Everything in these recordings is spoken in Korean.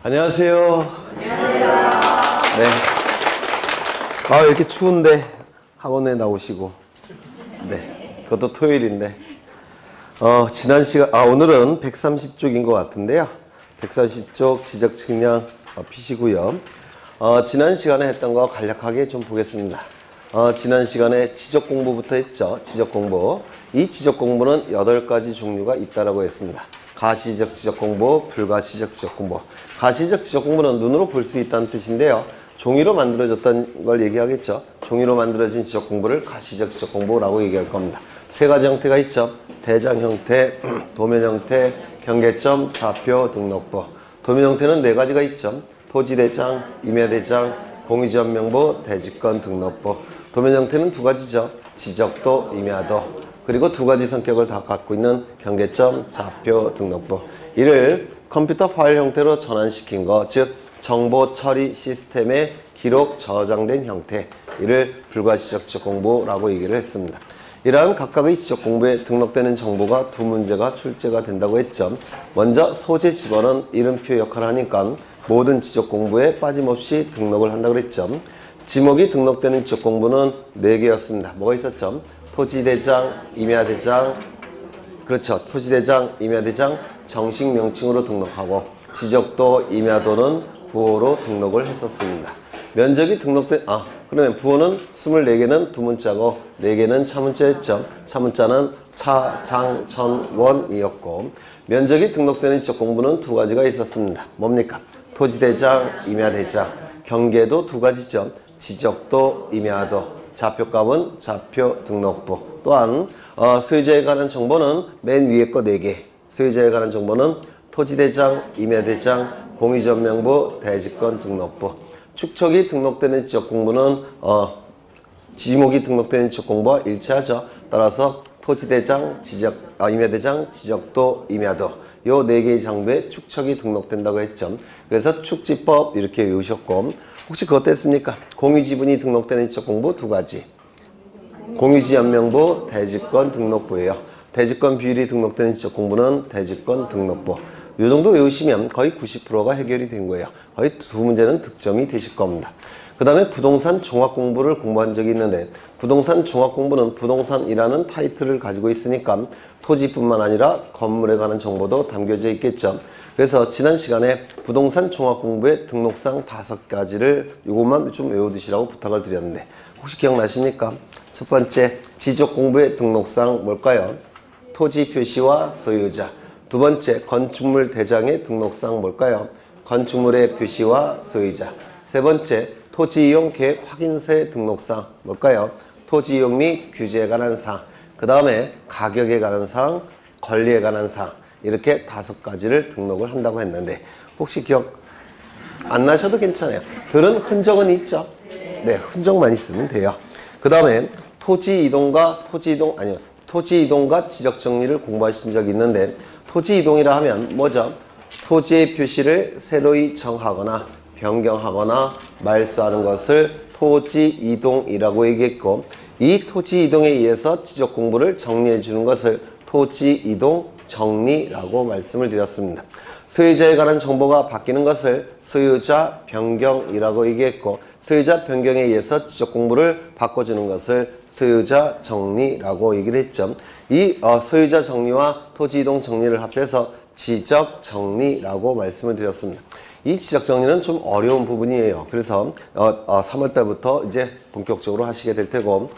안녕하세요. 안녕하세요. 네. 아, 이렇게 추운데 학원에 나오시고. 네. 그것도 토요일인데. 지난 시간, 오늘은 130쪽인 것 같은데요. 130쪽 지적측량 PC고요. 지난 시간에 했던 거 간략하게 좀 보겠습니다. 지난 시간에 지적 공부부터 했죠. 지적 공부. 이 지적 공부는 8가지 종류가 있다라고 했습니다. 가시적 지적 공부, 불가시적 지적 공부. 가시적 지적 공부는 눈으로 볼 수 있다는 뜻인데요. 종이로 만들어졌던 걸 얘기하겠죠. 종이로 만들어진 지적 공부를 가시적 지적 공부라고 얘기할 겁니다. 3가지 형태가 있죠. 대장 형태, 도면 형태, 경계점, 좌표, 등록부. 도면 형태는 4가지가 있죠. 토지대장, 임야대장, 공유지역명부, 대지권, 등록부. 도면 형태는 2가지죠. 지적도, 임야도. 그리고 2가지 성격을 다 갖고 있는 경계점, 좌표, 등록부. 이를 컴퓨터 파일 형태로 전환시킨 것, 즉 정보 처리 시스템에 기록 저장된 형태. 이를 불가시적 지적 공부라고 얘기를 했습니다. 이러한 각각의 지적 공부에 등록되는 정보가 2문제가 출제가 된다고 했죠. 먼저 소재 집어는 이름표 역할을 하니까 모든 지적 공부에 빠짐없이 등록을 한다고 그랬죠. 지목이 등록되는 지적 공부는 4개였습니다. 뭐가 있었죠? 토지대장, 임야대장, 그렇죠. 토지대장, 임야대장 정식 명칭으로 등록하고 지적도, 임야도는 부호로 등록을 했었습니다. 면적이 등록된, 그러면 부호는 24개는 2문자고 4개는 차문자였죠. 차문자는 차, 장, 천, 원이었고 면적이 등록되는 지적 공부는 2가지가 있었습니다. 뭡니까? 토지대장, 임야대장, 경계도 2가지죠. 지적도, 임야도. 좌표값은 좌표 등록부. 또한 소유자에 관한 정보는 맨 위에 거 4개. 소유자에 관한 정보는 토지대장, 임야대장, 공유지역명부, 대지권 등록부. 축척이 등록되는 지적공부는 지목이 등록되는 지적공부와 일치하죠. 따라서 토지대장, 임야대장, 지적도, 임야도. 요 4개의 장부에 축척이 등록된다고 했죠. 그래서 축지법 이렇게 외우셨고 혹시 그것도 했습니까? 공유지분이 등록되는 지적 공부 2가지. 공유지역명부, 대지권 등록부예요. 대지권 비율이 등록되는 지적 공부는 대지권 등록부. 이 정도 외우시면 거의 90%가 해결이 된 거예요. 거의 2문제는 득점이 되실 겁니다. 그 다음에 부동산 종합 공부를 공부한 적이 있는데 부동산 종합 공부는 부동산이라는 타이틀을 가지고 있으니까 토지뿐만 아니라 건물에 관한 정보도 담겨져 있겠죠. 그래서 지난 시간에 부동산 종합 공부의 등록사항 5가지를 이것만 좀 외워두시라고 부탁을 드렸는데 혹시 기억나십니까? 첫 번째, 지적 공부의 등록사항 뭘까요? 토지 표시와 소유자. 두 번째, 건축물 대장의 등록사항 뭘까요? 건축물의 표시와 소유자. 세 번째, 토지 이용 계획 확인서의 등록사항 뭘까요? 토지 이용 및 규제에 관한 사항. 그 다음에 가격에 관한 사항, 권리에 관한 사항. 이렇게 5가지를 등록을 한다고 했는데 혹시 기억 안 나셔도 괜찮아요. 들은 흔적은 있죠? 네, 흔적만 있으면 돼요. 그 다음에 토지 이동과 지적 정리를 공부하신 적이 있는데 토지 이동이라 하면 뭐죠? 토지의 표시를 새로이 정하거나 변경하거나 말소하는 것을 토지 이동이라고 얘기했고 이 토지 이동에 의해서 지적 공부를 정리해 주는 것을 토지 이동 정리라고 말씀을 드렸습니다. 소유자에 관한 정보가 바뀌는 것을 소유자 변경이라고 얘기했고 소유자 변경에 의해서 지적 공부를 바꿔주는 것을 소유자 정리라고 얘기를 했죠. 이 소유자 정리와 토지 이동 정리를 합해서 지적 정리라고 말씀을 드렸습니다. 이 지적정리는 좀 어려운 부분이에요. 그래서 3월달부터 이제 본격적으로 하시게 될 테고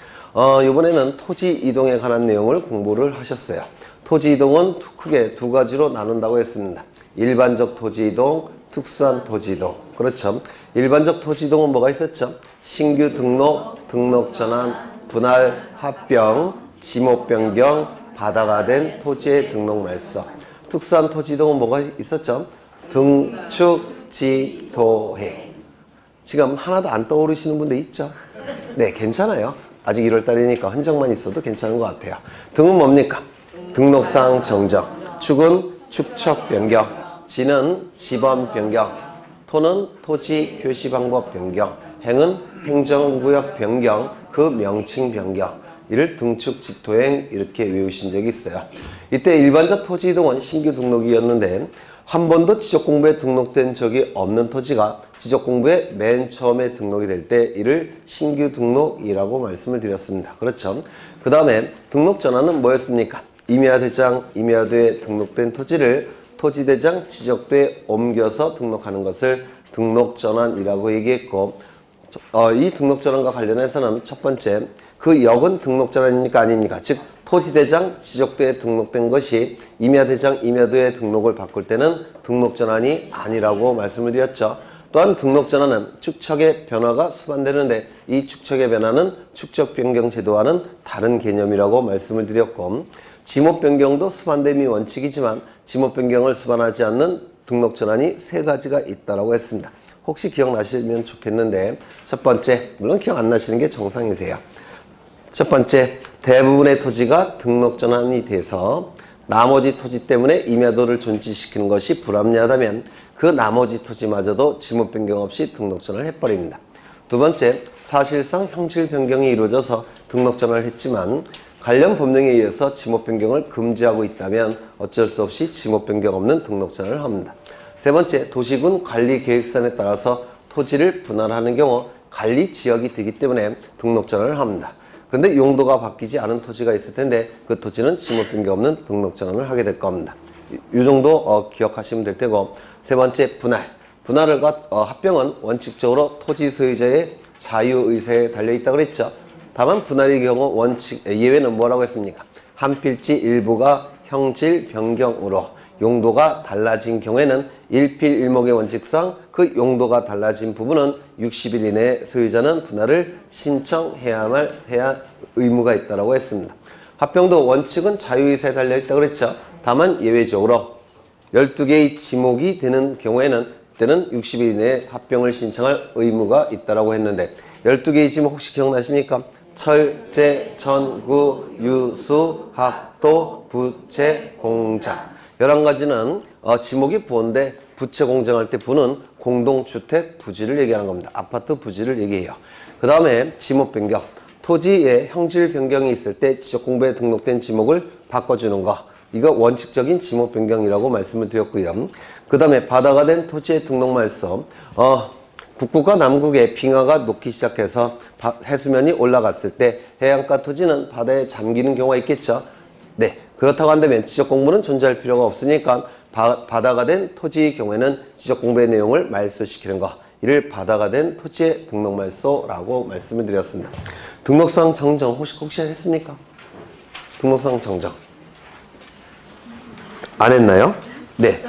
이번에는 토지 이동에 관한 내용을 공부를 하셨어요. 토지 이동은 크게 2가지로 나눈다고 했습니다. 일반적 토지 이동, 특수한 토지 이동. 그렇죠. 일반적 토지 이동은 뭐가 있었죠? 신규 등록, 등록 전환, 분할, 합병, 지목 변경, 바다가 된 토지의 등록 말소. 특수한 토지 이동은 뭐가 있었죠? 등축지도행. 지금 하나도 안 떠오르시는 분들 있죠? 네, 괜찮아요. 아직 1월달이니까 흔적만 있어도 괜찮은 것 같아요. 등은 뭡니까? 등록사항 정정. 축은 축척 변경, 지는 지번 변경, 토는 토지 표시 방법 변경, 행은 행정구역 변경, 그 명칭 변경. 이를 등축지도행 이렇게 외우신 적이 있어요. 이때 일반적 토지 이동은 신규 등록이었는데 한 번도 지적공부에 등록된 적이 없는 토지가 지적공부에 맨 처음에 등록이 될 때 이를 신규 등록이라고 말씀을 드렸습니다. 그렇죠. 그 다음에 등록 전환은 뭐였습니까? 임야대장, 임야도에 등록된 토지를 토지대장, 지적도에 옮겨서 등록하는 것을 등록 전환이라고 얘기했고, 이 등록 전환과 관련해서는 첫 번째, 그 역은 등록 전환입니까? 아닙니까? 즉 토지대장, 지적도에 등록된 것이 임야대장, 임야도에 등록을 바꿀 때는 등록전환이 아니라고 말씀을 드렸죠. 또한 등록전환은 축척의 변화가 수반되는데 이 축척의 변화는 축척변경제도와는 다른 개념이라고 말씀을 드렸고, 지목변경도 수반됨이 원칙이지만 지목변경을 수반하지 않는 등록전환이 세 가지가 있다고 했습니다. 혹시 기억나시면 좋겠는데, 첫 번째, 물론 기억 안 나시는 게 정상이세요. 첫 번째, 대부분의 토지가 등록전환이 돼서 나머지 토지 때문에 임야도를 존치시키는 것이 불합리하다면 그 나머지 토지마저도 지목 변경 없이 등록전환을 해버립니다. 두 번째, 사실상 형질 변경이 이루어져서 등록전환을 했지만 관련 법령에 의해서 지목 변경을 금지하고 있다면 어쩔 수 없이 지목 변경 없는 등록전환을 합니다. 세 번째, 도시군 관리계획선에 따라서 토지를 분할하는 경우 관리지역이 되기 때문에 등록전환을 합니다. 근데 용도가 바뀌지 않은 토지가 있을 텐데 그 토지는 지목 변경 없는 등록전환을 하게 될 겁니다. 이 정도 기억하시면 될 테고, 세 번째, 분할. 분할과 합병은 원칙적으로 토지 소유자의 자유의사에 달려있다고 그랬죠. 다만 분할의 경우 예외는 뭐라고 했습니까? 한 필지 일부가 형질 변경으로 용도가 달라진 경우에는 일필일목의 원칙상 그 용도가 달라진 부분은 60일 이내에 소유자는 분할을 신청해야 의무가 있다고 했습니다. 합병도 원칙은 자유의사에 달려있다고 그랬죠. 다만 예외적으로 12개의 지목이 되는 경우에는 그때는 60일 이내에 합병을 신청할 의무가 있다고 했는데 12개의 지목 혹시 기억나십니까? 철제, 천구, 유수, 학도, 부채, 공장. 11가지는 지목이 부인데 부채 공장할 때 부는 공동주택 부지를 얘기하는 겁니다. 아파트 부지를 얘기해요. 그 다음에 지목 변경. 토지의 형질 변경이 있을 때 지적공부에 등록된 지목을 바꿔주는 거. 이거 원칙적인 지목 변경이라고 말씀을 드렸고요. 그 다음에 바다가 된 토지의 등록 말소. 북극과 남극의 빙하가 녹기 시작해서 해수면이 올라갔을 때 해안가 토지는 바다에 잠기는 경우가 있겠죠. 네. 그렇다고 한다면 지적공부는 존재할 필요가 없으니까 바다가 된 토지의 경우에는 지적공부의 내용을 말소시키는 것, 이를 바다가 된 토지의 등록말소라고 말씀을 드렸습니다. 등록사항 정정 혹시 했습니까? 등록사항 정정 안 했나요? 네.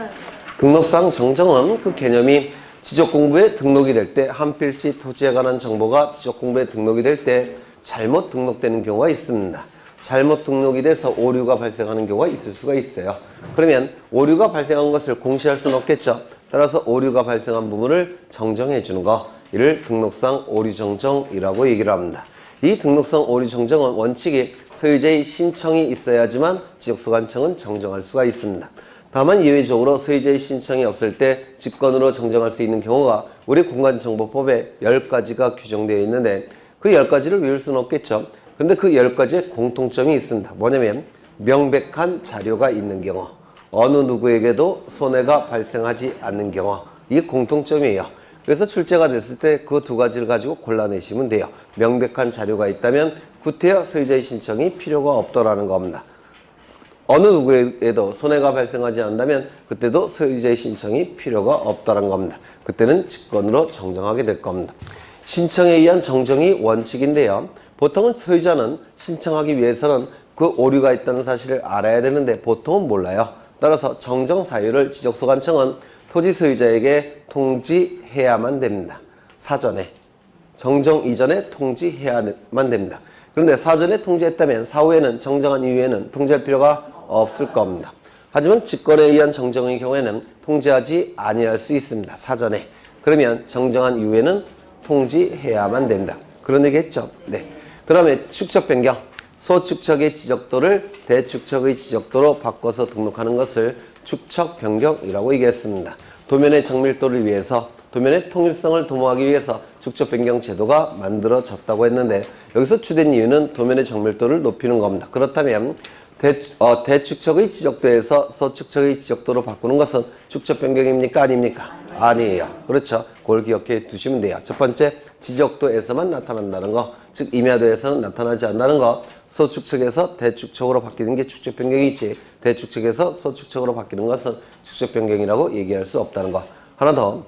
등록사항 정정은 그 개념이 지적공부에 등록이 될 때 한 필지 토지에 관한 정보가 지적공부에 등록이 될 때 잘못 등록되는 경우가 있습니다. 잘못 등록이 돼서 오류가 발생하는 경우가 있을 수가 있어요. 그러면 오류가 발생한 것을 공시할 수는 없겠죠. 따라서 오류가 발생한 부분을 정정해 주는 거, 이를 등록상 오류 정정이라고 얘기를 합니다. 이 등록상 오류 정정은 원칙이 소유자의 신청이 있어야지만 지적소관청은 정정할 수가 있습니다. 다만 예외적으로 소유자의 신청이 없을 때 직권으로 정정할 수 있는 경우가 우리 공간정보법에 10가지가 규정되어 있는데 그 10가지를 외울 수는 없겠죠. 근데 그 10가지의 공통점이 있습니다. 뭐냐면 명백한 자료가 있는 경우, 어느 누구에게도 손해가 발생하지 않는 경우, 이게 공통점이에요. 그래서 출제가 됐을 때 그 두 가지를 가지고 골라내시면 돼요. 명백한 자료가 있다면 구태여 소유자의 신청이 필요가 없더라는 겁니다. 어느 누구에게도 손해가 발생하지 않는다면 그때도 소유자의 신청이 필요가 없다는 겁니다. 그때는 직권으로 정정하게 될 겁니다. 신청에 의한 정정이 원칙인데요. 보통은 소유자는 신청하기 위해서는 그 오류가 있다는 사실을 알아야 되는데 보통은 몰라요. 따라서 정정 사유를 지적소관청은 토지 소유자에게 통지해야만 됩니다. 사전에. 정정 이전에 통지해야만 됩니다. 그런데 사전에 통지했다면 사후에는 정정한 이후에는 통지할 필요가 없을 겁니다. 하지만 직권에 의한 정정의 경우에는 통지하지 아니할 수 있습니다. 사전에. 그러면 정정한 이후에는 통지해야만 된다. 그런 얘기 했죠. 네. 그 다음에 축척 변경, 소축척의 지적도를 대축척의 지적도로 바꿔서 등록하는 것을 축척 변경이라고 얘기했습니다. 도면의 정밀도를 위해서, 도면의 통일성을 도모하기 위해서 축척 변경 제도가 만들어졌다고 했는데 여기서 주된 이유는 도면의 정밀도를 높이는 겁니다. 그렇다면 대축척의 지적도에서 서축척의 지적도로 바꾸는 것은 축척 변경입니까? 아닙니까? 아니에요. 그렇죠. 그걸 기억해 두시면 돼요. 첫 번째, 지적도에서만 나타난다는 거, 즉 임야도에서는 나타나지 않는다는 거. 서축척에서 대축척으로 바뀌는 게 축척 변경이지, 대축척에서 서축척으로 바뀌는 것은 축척 변경이라고 얘기할 수 없다는 거. 하나 더,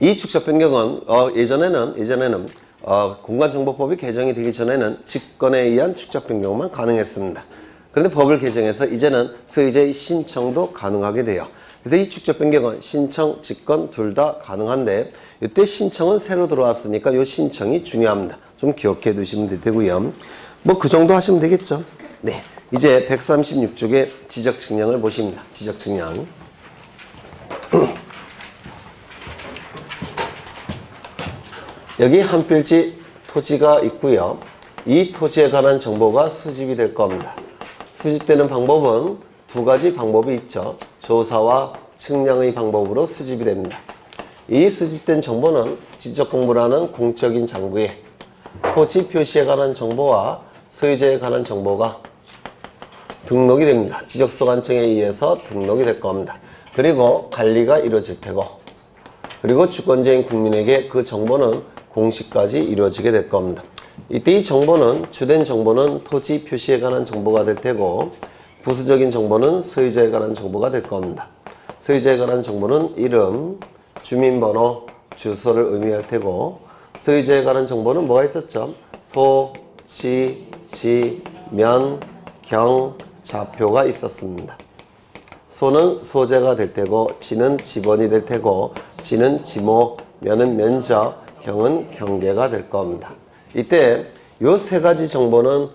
이 축척 변경은 예전에는 공간정보법이 개정이 되기 전에는 직권에 의한 축척 변경만 가능했습니다. 그런데 법을 개정해서 이제는 소유자의 신청도 가능하게 돼요. 그래서 이 축적 변경은 신청, 직권 둘 다 가능한데, 이때 신청은 새로 들어왔으니까 이 신청이 중요합니다. 좀 기억해 두시면 되고요. 뭐 그 정도 하시면 되겠죠. 네, 이제 136쪽의 지적측량을 보십니다. 지적측량. 여기 한 필지 토지가 있고요. 이 토지에 관한 정보가 수집이 될 겁니다. 수집되는 방법은 두 가지 방법이 있죠. 조사와 측량의 방법으로 수집이 됩니다. 이 수집된 정보는 지적공부라는 공적인 장부에 토지 표시에 관한 정보와 소유자에 관한 정보가 등록이 됩니다. 지적소관청에 의해서 등록이 될 겁니다. 그리고 관리가 이루어질 테고, 그리고 주권자인 국민에게 그 정보는 공시까지 이루어지게 될 겁니다. 이때 이 정보는, 주된 정보는 토지 표시에 관한 정보가 될 테고, 부수적인 정보는 소유자에 관한 정보가 될 겁니다. 소유자에 관한 정보는 이름, 주민번호, 주소를 의미할 테고, 소유자에 관한 정보는 뭐가 있었죠? 소, 지, 지, 면, 경, 좌표가 있었습니다. 소는 소재가 될 테고, 지는 지번이 될 테고, 지는 지목, 면은 면적, 경은 경계가 될 겁니다. 이때 요 세 가지 정보는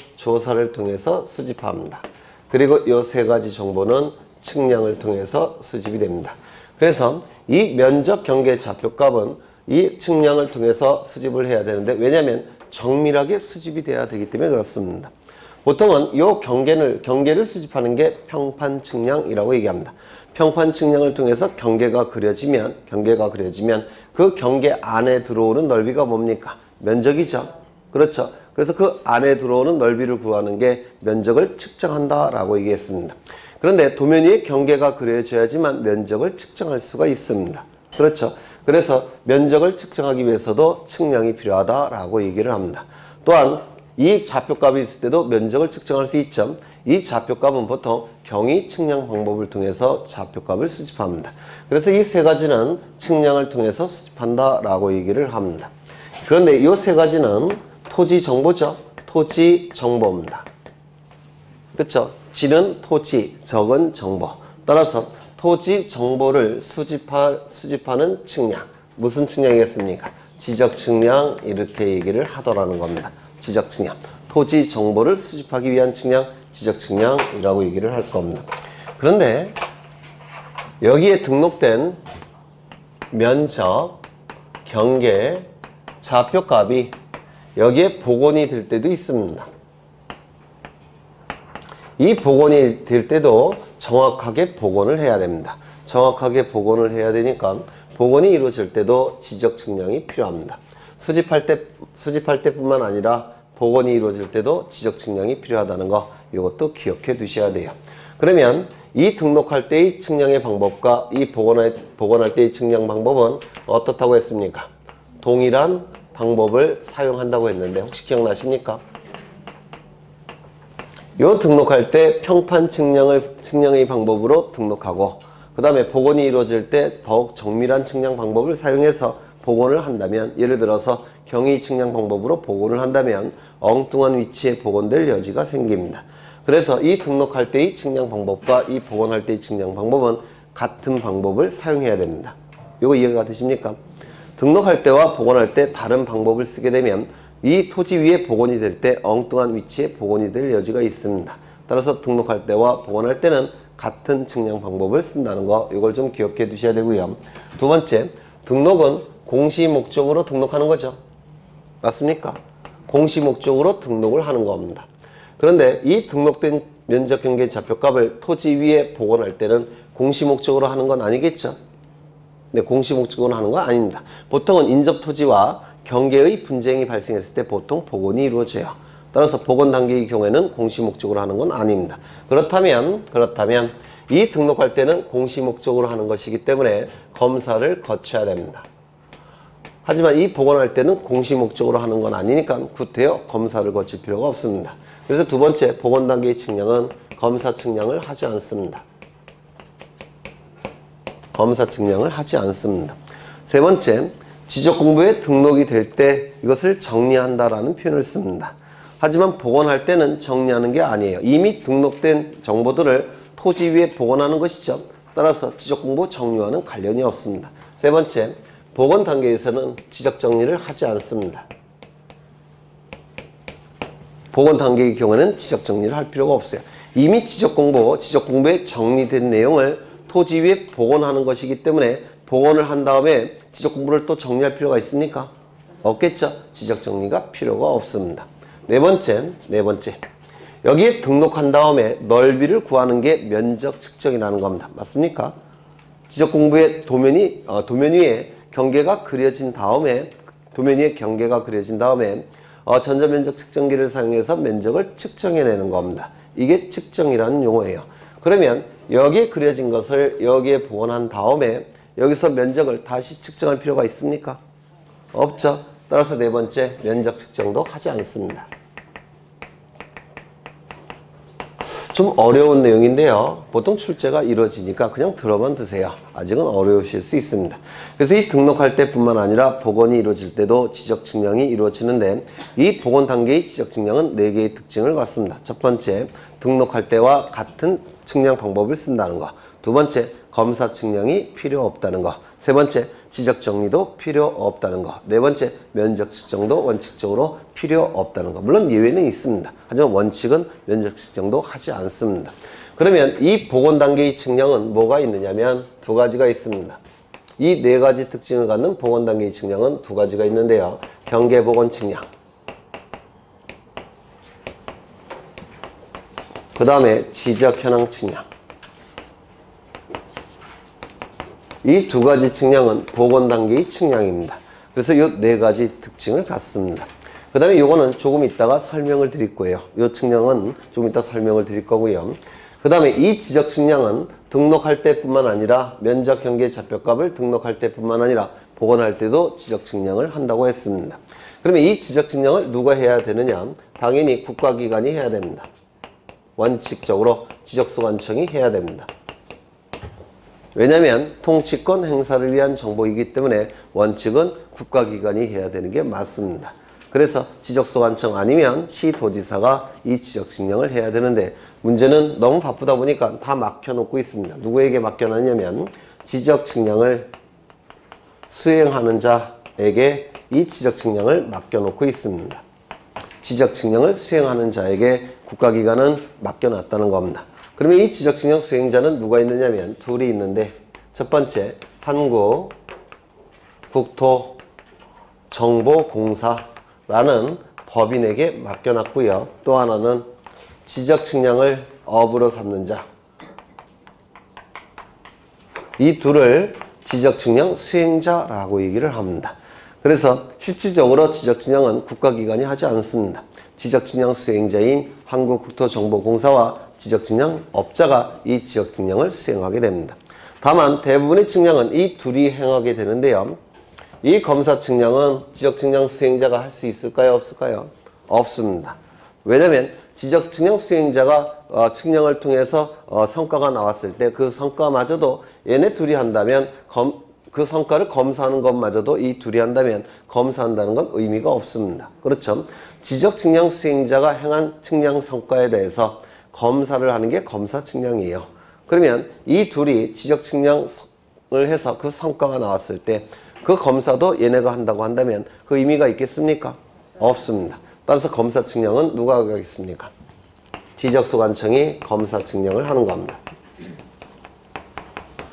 조사를 통해서 수집합니다. 그리고 요 세 가지 정보는 측량을 통해서 수집이 됩니다. 그래서 이 면적, 경계, 좌표값은 이 측량을 통해서 수집을 해야 되는데, 왜냐하면 정밀하게 수집이 돼야 되기 때문에 그렇습니다. 보통은 요 경계를 수집하는 게 평판 측량이라고 얘기합니다. 평판 측량을 통해서 경계가 그려지면 그 경계 안에 들어오는 넓이가 뭡니까? 면적이죠. 그렇죠. 그래서 그 안에 들어오는 넓이를 구하는 게 면적을 측정한다라고 얘기했습니다. 그런데 도면 위에 경계가 그려져야지만 면적을 측정할 수가 있습니다. 그렇죠. 그래서 면적을 측정하기 위해서도 측량이 필요하다라고 얘기를 합니다. 또한 이 좌표값이 있을 때도 면적을 측정할 수 있죠. 이 좌표값은 보통 경위 측량 방법을 통해서 좌표값을 수집합니다. 그래서 이 세 가지는 측량을 통해서 수집한다라고 얘기를 합니다. 그런데 이 세 가지는 토지 정보죠. 토지 정보입니다. 그렇죠. 지는 토지, 적은 정보. 따라서 토지 정보를 수집하는 측량. 무슨 측량이겠습니까? 지적 측량, 이렇게 얘기를 하더라는 겁니다. 지적 측량. 토지 정보를 수집하기 위한 측량, 지적 측량이라고 얘기를 할 겁니다. 그런데 여기에 등록된 면적, 경계, 좌표값이 여기에 복원이 될 때도 있습니다. 이 복원이 될 때도 정확하게 복원을 해야 됩니다. 정확하게 복원을 해야 되니까 복원이 이루어질 때도 지적 측량이 필요합니다. 수집할 때뿐만 아니라 복원이 이루어질 때도 지적 측량이 필요하다는 거, 이것도 기억해 두셔야 돼요. 그러면 이 등록할 때의 측량의 방법과 이 복원할 때의 측량 방법은 어떻다고 했습니까? 동일한 방법을 사용한다고 했는데, 혹시 기억나십니까? 요 등록할 때 평판 측량의 방법으로 등록하고, 그 다음에 복원이 이루어질 때 더욱 정밀한 측량 방법을 사용해서 복원을 한다면, 예를 들어서 경위 측량 방법으로 복원을 한다면 엉뚱한 위치에 복원될 여지가 생깁니다. 그래서 이 등록할 때의 측량 방법과 이 복원할 때의 측량 방법은 같은 방법을 사용해야 됩니다. 요거 이해가 되십니까? 등록할 때와 복원할 때 다른 방법을 쓰게 되면 이 토지 위에 복원이 될 때 엉뚱한 위치에 복원이 될 여지가 있습니다. 따라서 등록할 때와 복원할 때는 같은 측량 방법을 쓴다는 거, 이걸 좀 기억해 두셔야 되고요. 두 번째, 등록은 공시 목적으로 등록하는 거죠. 맞습니까? 공시 목적으로 등록을 하는 겁니다. 그런데 이 등록된 면적, 경계, 좌표값을 토지 위에 복원할 때는 공시 목적으로 하는 건 아니겠죠? 네, 공시 목적으로 하는 거 아닙니다. 보통은 인접 토지와 경계의 분쟁이 발생했을 때 보통 복원이 이루어져요. 따라서 복원 당기기 경우에는 공시 목적으로 하는 건 아닙니다. 그렇다면 이 등록할 때는 공시 목적으로 하는 것이기 때문에 검사를 거쳐야 됩니다. 하지만 이 복원할 때는 공시 목적으로 하는 건 아니니까 구태여 검사를 거칠 필요가 없습니다. 그래서 두 번째, 복원 단계의 측량은 검사 측량을 하지 않습니다. 검사 측량을 하지 않습니다. 세 번째, 지적 공부에 등록이 될 때 이것을 정리한다라는 표현을 씁니다. 하지만 복원할 때는 정리하는 게 아니에요. 이미 등록된 정보들을 토지 위에 복원하는 것이죠. 따라서 지적 공부 정리와는 관련이 없습니다. 세 번째, 복원 단계에서는 지적 정리를 하지 않습니다. 복원 단계의 경우에는 지적 정리를 할 필요가 없어요. 이미 지적 공부에 정리된 내용을 토지 위에 복원하는 것이기 때문에 복원을 한 다음에 지적 공부를 또 정리할 필요가 있습니까? 없겠죠. 지적 정리가 필요가 없습니다. 네 번째. 여기에 등록한 다음에 넓이를 구하는 게 면적 측정이라는 겁니다. 맞습니까? 지적 공부에 도면 위에 경계가 그려진 다음에 전자면적 측정기를 사용해서 면적을 측정해내는 겁니다. 이게 측정이라는 용어예요. 그러면 여기에 그려진 것을 여기에 복원한 다음에 여기서 면적을 다시 측정할 필요가 있습니까? 없죠. 따라서 네 번째, 면적 측정도 하지 않습니다. 좀 어려운 내용인데요. 보통 출제가 이루어지니까 그냥 들어만 두세요. 아직은 어려우실 수 있습니다. 그래서 이 등록할 때뿐만 아니라 복원이 이루어질 때도 지적 측량이 이루어지는데 이 복원 단계의 지적 측량은 4개의 특징을 갖습니다. 첫 번째, 등록할 때와 같은 측량 방법을 쓴다는 것. 두 번째, 검사 측량이 필요 없다는 것. 세 번째, 지적 정리도 필요 없다는 것. 네 번째, 면적 측정도 원칙적으로 필요 없다는 것. 물론 예외는 있습니다. 하지만 원칙은 면적 측정도 하지 않습니다. 그러면 이 복원 단계의 측량은 뭐가 있느냐면 두 가지가 있습니다. 이 4가지 특징을 갖는 복원 단계의 측량은 두 가지가 있는데요. 경계 복원 측량, 그 다음에 지적 현황 측량. 이 두 가지 측량은 복원 단계의 측량입니다. 그래서 이 4가지 특징을 갖습니다. 그 다음에 요거는 조금 이따가 설명을 드릴 거예요. 이 측량은 조금 이따 설명을 드릴 거고요. 그 다음에 이 지적 측량은 등록할 때뿐만 아니라 면적, 경계, 좌표값을 등록할 때뿐만 아니라 복원할 때도 지적 측량을 한다고 했습니다. 그러면 이 지적 측량을 누가 해야 되느냐? 당연히 국가기관이 해야 됩니다. 원칙적으로 지적소관청이 해야 됩니다. 왜냐하면 통치권 행사를 위한 정보이기 때문에 원칙은 국가기관이 해야 되는 게 맞습니다. 그래서 지적소관청 아니면 시도지사가 이 지적측량을 해야 되는데 문제는 너무 바쁘다 보니까 다 맡겨놓고 있습니다. 누구에게 맡겨놨냐면 지적측량을 수행하는 자에게 이 지적측량을 맡겨놓고 있습니다. 지적측량을 수행하는 자에게 국가기관은 맡겨놨다는 겁니다. 그러면 이 지적측량 수행자는 누가 있느냐면 둘이 있는데, 첫 번째, 한국국토정보공사라는 법인에게 맡겨놨고요. 또 하나는 지적측량을 업으로 삼는 자. 이 둘을 지적측량 수행자라고 얘기를 합니다. 그래서 실질적으로 지적측량은 국가기관이 하지 않습니다. 지적측량 수행자인 한국국토정보공사와 지적측량 업자가 이 지적측량을 수행하게 됩니다. 다만 대부분의 측량은 이 둘이 행하게 되는데요. 이 검사 측량은 지적측량 수행자가 할 수 있을까요? 없을까요? 없습니다. 왜냐하면 지적측량 수행자가 측량을 통해서 성과가 나왔을 때 그 성과마저도 얘네 둘이 한다면 그 성과를 검사하는 것마저도 이 둘이 한다면 검사한다는 건 의미가 없습니다. 그렇죠? 지적측량 수행자가 행한 측량 성과에 대해서 검사를 하는 게 검사 측량이에요. 그러면 이 둘이 지적측량을 해서 그 성과가 나왔을 때 그 검사도 얘네가 한다고 한다면 그 의미가 있겠습니까? 없습니다. 따라서 검사 측량은 누가 하겠습니까? 지적소관청이 검사 측량을 하는 겁니다.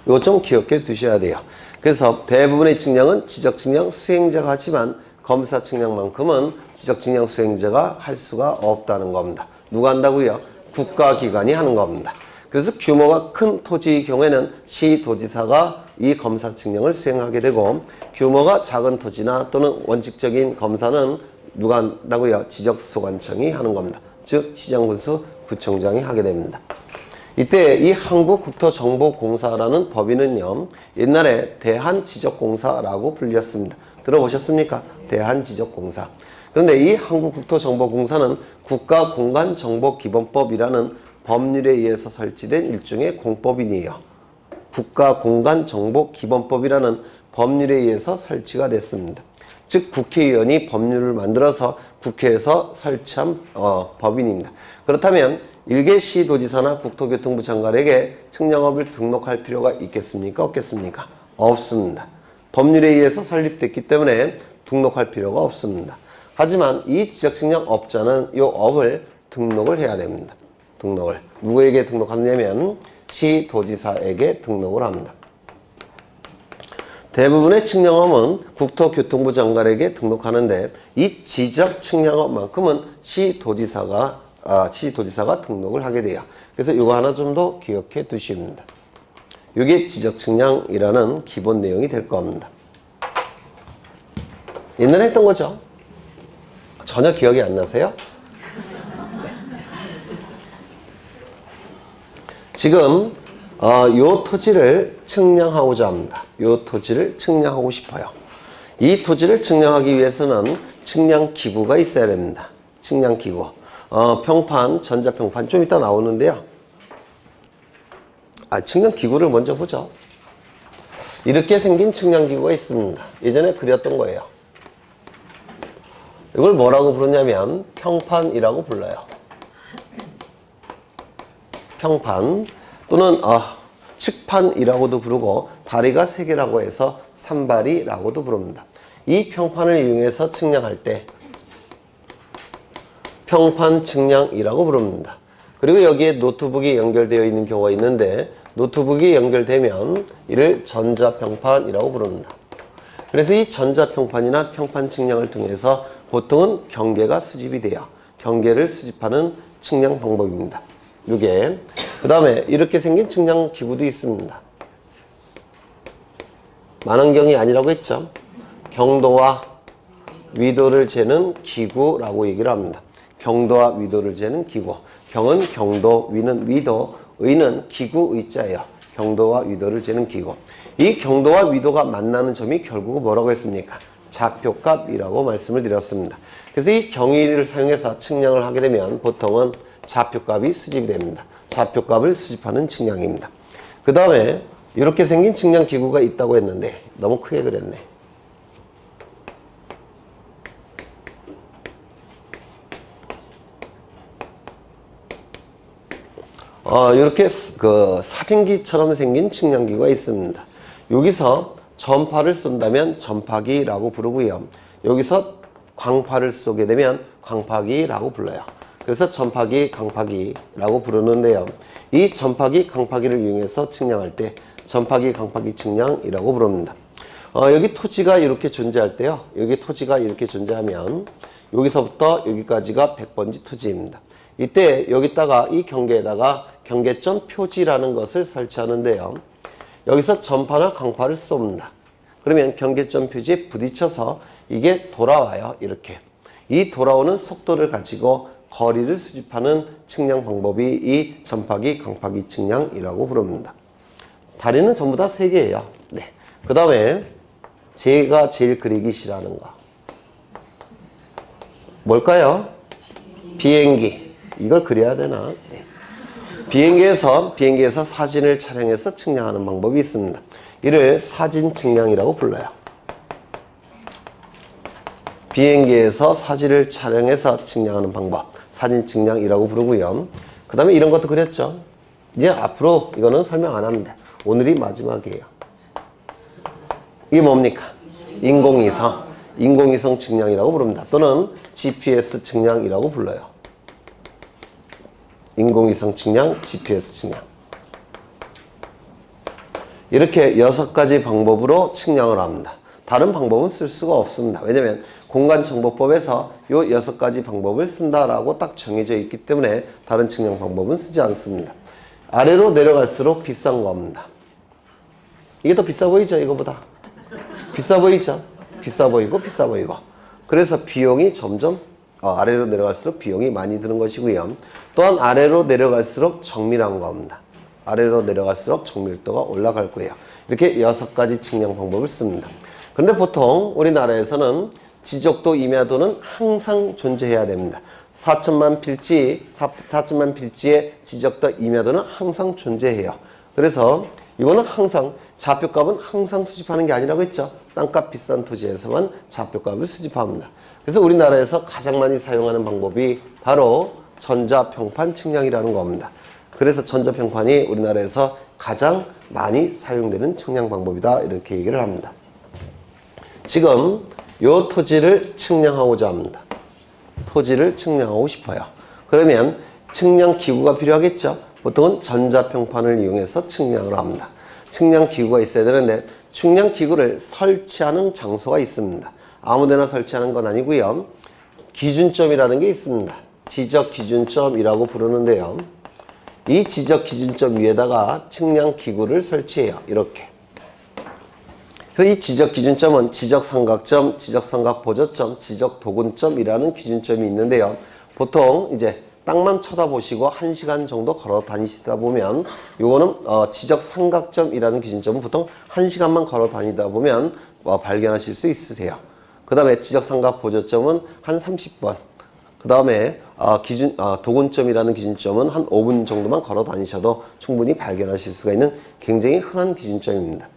이거 좀 기억해 두셔야 돼요. 그래서 대부분의 측량은 지적측량 수행자가 하지만 검사 측량만큼은 지적측량 수행자가 할 수가 없다는 겁니다. 누가 한다고요? 국가기관이 하는 겁니다. 그래서 규모가 큰 토지의 경우에는 시도지사가 이 검사 측량을 수행하게 되고, 규모가 작은 토지나 또는 원칙적인 검사는 누가 한다고요? 지적소관청이 하는 겁니다. 즉 시장군수 구청장이 하게 됩니다. 이때 이 한국국토정보공사라는 법인은요, 옛날에 대한지적공사라고 불렸습니다. 들어보셨습니까? 대한지적공사. 그런데 이 한국국토정보공사는 국가공간정보기본법이라는 법률에 의해서 설치된 일종의 공법인이에요. 국가공간정보기본법이라는 법률에 의해서 설치가 됐습니다. 즉 국회의원이 법률을 만들어서 국회에서 설치한 법인입니다. 그렇다면 일개 시도지사나 국토교통부 장관에게 측량업을 등록할 필요가 있겠습니까? 없겠습니까? 없습니다. 법률에 의해서 설립됐기 때문에 등록할 필요가 없습니다. 하지만 이 지적측량업자는 이 업을 등록을 해야 됩니다. 등록을 누구에게 등록하냐면 시도지사에게 등록을 합니다. 대부분의 측량업은 국토교통부 장관에게 등록하는데 이 지적측량업만큼은 시도지사가 등록을 하게 돼요. 그래서 이거 하나 좀 더 기억해 두십니다. 이게 지적측량이라는 기본 내용이 될 겁니다. 옛날에 했던 거죠? 전혀 기억이 안 나세요? 지금 요 토지를 측량하고자 합니다. 요 토지를 측량하고 싶어요. 이 토지를 측량하기 위해서는 측량기구가 있어야 됩니다. 측량기구. 평판, 전자평판 좀 이따 나오는데요. 측량기구를 먼저 보죠. 이렇게 생긴 측량기구가 있습니다. 예전에 그렸던 거예요. 이걸 뭐라고 부르냐면 평판이라고 불러요. 평판 또는 측판이라고도 부르고 다리가 3개라고 해서 산발이라고도 부릅니다. 이 평판을 이용해서 측량할 때 평판 측량이라고 부릅니다. 그리고 여기에 노트북이 연결되어 있는 경우가 있는데 노트북이 연결되면 이를 전자평판이라고 부릅니다. 그래서 이 전자평판이나 평판 측량을 통해서 보통은 경계가 수집이 돼요. 경계를 수집하는 측량 방법입니다. 요게. 그 다음에 이렇게 생긴 측량기구도 있습니다. 만원경이 아니라고 했죠. 경도와 위도를 재는 기구라고 얘기를 합니다. 경도와 위도를 재는 기구. 경은 경도, 위는 위도, 의는 기구 의자예요. 경도와 위도를 재는 기구. 이 경도와 위도가 만나는 점이 결국은 뭐라고 했습니까? 좌표값이라고 말씀을 드렸습니다. 그래서 이 경위를 사용해서 측량을 하게 되면 보통은 좌표값이 수집이 됩니다. 좌표값을 수집하는 측량입니다. 그 다음에 이렇게 생긴 측량기구가 있다고 했는데 너무 크게 그렸네. 이렇게 사진기처럼 생긴 측량기구가 있습니다. 여기서 전파를 쏜다면 전파기라고 부르고요. 여기서 광파를 쏘게 되면 광파기라고 불러요. 그래서 전파기, 광파기라고 부르는데요. 이 전파기, 광파기를 이용해서 측량할 때 전파기, 광파기 측량이라고 부릅니다. 여기 토지가 이렇게 존재할 때요. 여기 토지가 이렇게 존재하면 여기서부터 여기까지가 100번지 토지입니다. 이때 여기다가 이 경계에다가 경계점 표지라는 것을 설치하는데요. 여기서 전파나 광파를 쏩니다. 그러면 경계점 표지에 부딪혀서 이게 돌아와요. 이렇게. 이 돌아오는 속도를 가지고 거리를 수집하는 측량 방법이 이 전파기, 광파기 측량이라고 부릅니다. 다리는 전부 다 3개예요. 네. 그 다음에 제가 제일 그리기 싫어하는 거. 뭘까요? 비행기. 이걸 그려야 되나? 네. 비행기에서 사진을 촬영해서 측량하는 방법이 있습니다. 이를 사진 측량이라고 불러요. 비행기에서 사진을 촬영해서 측량하는 방법. 사진 측량이라고 부르고요. 그 다음에 이런 것도 그렸죠. 이제 앞으로 이거는 설명 안 합니다. 오늘이 마지막이에요. 이게 뭡니까? 인공위성. 인공위성 측량이라고 부릅니다. 또는 GPS 측량이라고 불러요. 인공위성 측량, GPS 측량. 이렇게 6가지 방법으로 측량을 합니다. 다른 방법은 쓸 수가 없습니다. 왜냐면 공간정보법에서 요 6가지 방법을 쓴다라고 딱 정해져 있기 때문에 다른 측량 방법은 쓰지 않습니다. 아래로 내려갈수록 비싼 겁니다. 이게 더 비싸 보이죠? 이거보다. 비싸 보이죠? 비싸 보이고 그래서 비용이 점점 아래로 내려갈수록 비용이 많이 드는 것이고요. 또한 아래로 내려갈수록 정밀한 겁니다. 아래로 내려갈수록 정밀도가 올라갈 거예요. 이렇게 6가지 측량 방법을 씁니다. 그런데 보통 우리나라에서는 지적도 임야도는 항상 존재해야 됩니다. 4천만 필지의 지적도 임야도는 항상 존재해요. 그래서 이거는 항상 좌표값은 항상 수집하는 게 아니라고 했죠. 땅값 비싼 토지에서만 좌표값을 수집합니다. 그래서 우리나라에서 가장 많이 사용하는 방법이 바로 전자평판 측량이라는 겁니다. 그래서 전자평판이 우리나라에서 가장 많이 사용되는 측량 방법이다, 이렇게 얘기를 합니다. 지금 이 토지를 측량하고자 합니다. 토지를 측량하고 싶어요. 그러면 측량기구가 필요하겠죠. 보통은 전자평판을 이용해서 측량을 합니다. 측량기구가 있어야 되는데 측량기구를 설치하는 장소가 있습니다. 아무데나 설치하는 건 아니고요. 기준점이라는 게 있습니다. 지적기준점이라고 부르는데요. 이 지적기준점 위에다가 측량기구를 설치해요. 이렇게. 그래서 이 지적기준점은 지적삼각점, 지적삼각보조점, 지적도근점이라는 기준점이 있는데요. 보통 이제 땅만 쳐다보시고 1시간 정도 걸어 다니시다 보면 요거는 지적삼각점이라는 기준점은 보통 1시간만 걸어 다니다 보면 발견하실 수 있으세요. 그 다음에 지적삼각보조점은 한 30번, 그 다음에 도근점이라는 기준점은 한 5분 정도만 걸어 다니셔도 충분히 발견하실 수가 있는 굉장히 흔한 기준점입니다.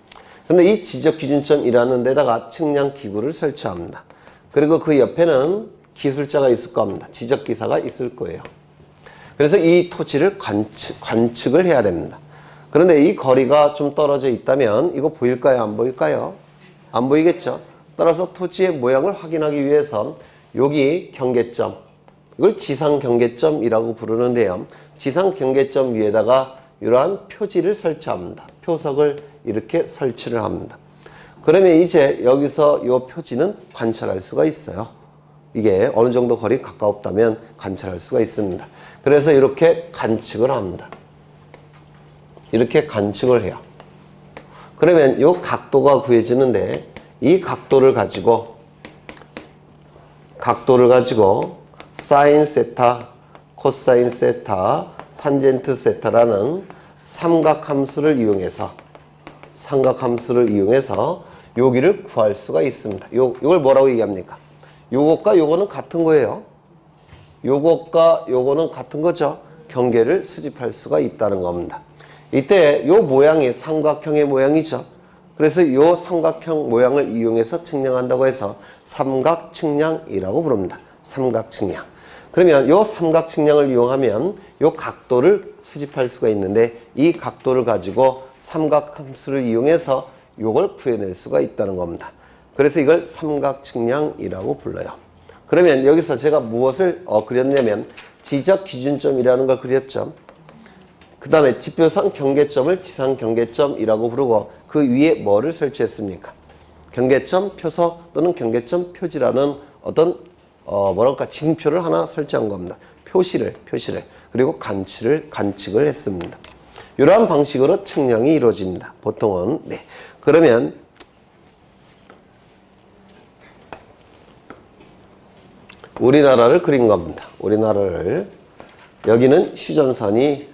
그런데 이 지적기준점이라는 데다가 측량기구를 설치합니다. 그리고 그 옆에는 기술자가 있을 겁니다. 지적기사가 있을 거예요. 그래서 이 토지를 관측을 해야 됩니다. 그런데 이 거리가 좀 떨어져 있다면 이거 보일까요? 안 보일까요? 안 보이겠죠? 따라서 토지의 모양을 확인하기 위해서 여기 경계점, 이걸 지상경계점이라고 부르는데요. 지상경계점 위에다가 이러한 표지를 설치합니다. 표석을 이렇게 설치를 합니다. 그러면 이제 여기서 이 표지는 관찰할 수가 있어요. 이게 어느 정도 거리 가까웠다면 관찰할 수가 있습니다. 그래서 이렇게 관측을 합니다. 이렇게 관측을 해요. 그러면 이 각도가 구해지는데 이 각도를 가지고 사인 세타, 코사인 세타, 탄젠트 세타라는 삼각함수를 이용해서 여기를 구할 수가 있습니다. 이걸 뭐라고 얘기합니까? 요것과 요거는 같은 거예요. 요것과 요거는 같은 거죠. 경계를 수집할 수가 있다는 겁니다. 이때 요 모양이 삼각형의 모양이죠. 그래서 요 삼각형 모양을 이용해서 측량한다고 해서 삼각측량이라고 부릅니다. 삼각측량. 그러면 요 삼각측량을 이용하면 요 각도를 수집할 수가 있는데 이 각도를 가지고 삼각함수를 이용해서 요걸 구해낼 수가 있다는 겁니다. 그래서 이걸 삼각측량이라고 불러요. 그러면 여기서 제가 무엇을 그렸냐면 지적기준점이라는 걸 그렸죠. 그 다음에 지표상 경계점을 지상경계점이라고 부르고 그 위에 뭐를 설치했습니까? 경계점 표석 또는 경계점 표지라는 어떤 징표를 하나 설치한 겁니다. 표시를 그리고 관측을 했습니다. 이러한 방식으로 측량이 이루어집니다. 보통은. 네. 그러면 우리나라를 그린 겁니다. 우리나라를. 여기는 휴전선이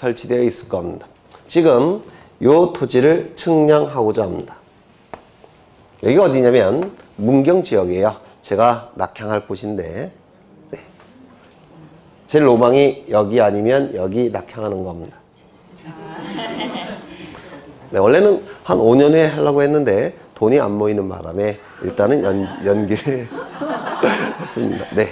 설치되어 있을 겁니다. 지금 이 토지를 측량하고자 합니다. 여기가 어디냐면 문경지역이에요. 제가 낙향할 곳인데 네. 제 로망이 여기 아니면 여기 낙향하는 겁니다. 네, 원래는 한 5년 후에 하려고 했는데 돈이 안 모이는 바람에 일단은 연기를 했습니다. 네.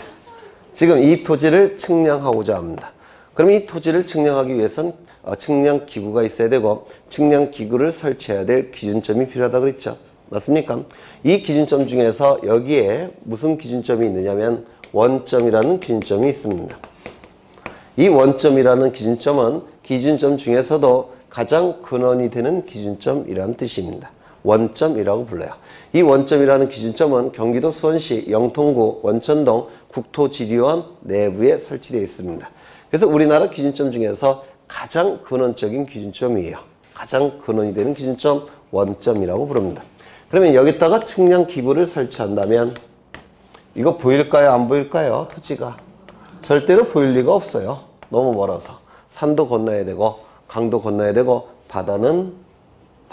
지금 이 토지를 측량하고자 합니다. 그럼 이 토지를 측량하기 위해선 측량기구가 있어야 되고 측량기구를 설치해야 될 기준점이 필요하다고 그랬죠. 맞습니까? 이 기준점 중에서 여기에 무슨 기준점이 있느냐면 원점이라는 기준점이 있습니다. 이 원점이라는 기준점은 기준점 중에서도 가장 근원이 되는 기준점이라는 뜻입니다. 원점이라고 불러요. 이 원점이라는 기준점은 경기도 수원시 영통구 원천동 국토지리원 내부에 설치되어 있습니다. 그래서 우리나라 기준점 중에서 가장 근원적인 기준점이에요. 가장 근원이 되는 기준점 원점이라고 부릅니다. 그러면 여기다가 측량기구를 설치한다면 이거 보일까요? 안 보일까요? 토지가 절대로 보일 리가 없어요. 너무 멀어서 산도 건너야 되고 강도 건너야 되고 바다는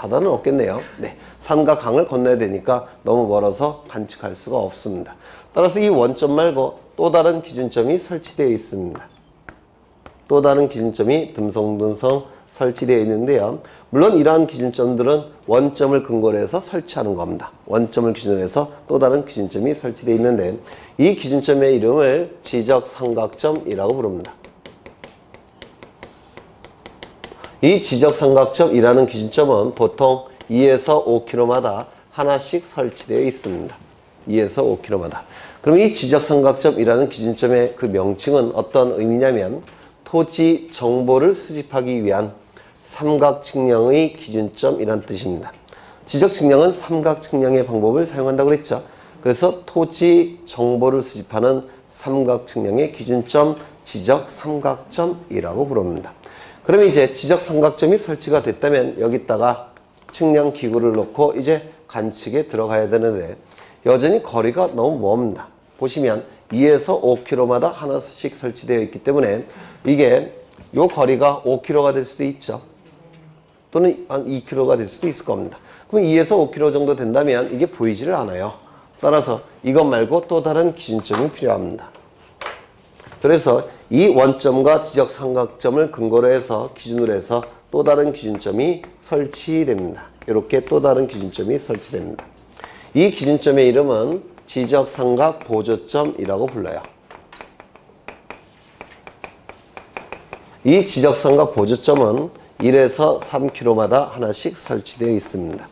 없겠네요. 네, 산과 강을 건너야 되니까 너무 멀어서 관측할 수가 없습니다. 따라서 이 원점 말고 또 다른 기준점이 설치되어 있습니다. 또 다른 기준점이 듬성듬성 설치되어 있는데요. 물론 이러한 기준점들은 원점을 근거로 해서 설치하는 겁니다. 원점을 기준으로 해서 또 다른 기준점이 설치되어 있는데 이 기준점의 이름을 지적삼각점이라고 부릅니다. 이 지적삼각점이라는 기준점은 보통 2에서 5km마다 하나씩 설치되어 있습니다. 2에서 5km마다. 그럼 이 지적삼각점이라는 기준점의 그 명칭은 어떤 의미냐면 토지 정보를 수집하기 위한 삼각측량의 기준점이란 뜻입니다. 지적측량은 삼각측량의 방법을 사용한다고 그랬죠. 그래서 토지 정보를 수집하는 삼각측량의 기준점 지적삼각점이라고 부릅니다. 그럼 이제 지적삼각점이 설치가 됐다면 여기다가 측량기구를 놓고 이제 관측에 들어가야 되는데 여전히 거리가 너무 멉니다. 보시면 2에서 5km마다 하나씩 설치되어 있기 때문에 이게 요 거리가 5km가 될 수도 있죠. 또는 한 2km가 될 수도 있을 겁니다. 그럼 2에서 5km 정도 된다면 이게 보이지를 않아요. 따라서 이것 말고 또 다른 기준점이 필요합니다. 그래서 이 원점과 지적삼각점을 근거로 해서 기준으로 해서 또 다른 기준점이 설치됩니다. 이렇게 또 다른 기준점이 설치됩니다. 이 기준점의 이름은 지적삼각 보조점이라고 불러요. 이 지적삼각 보조점은 1에서 3km마다 하나씩 설치되어 있습니다.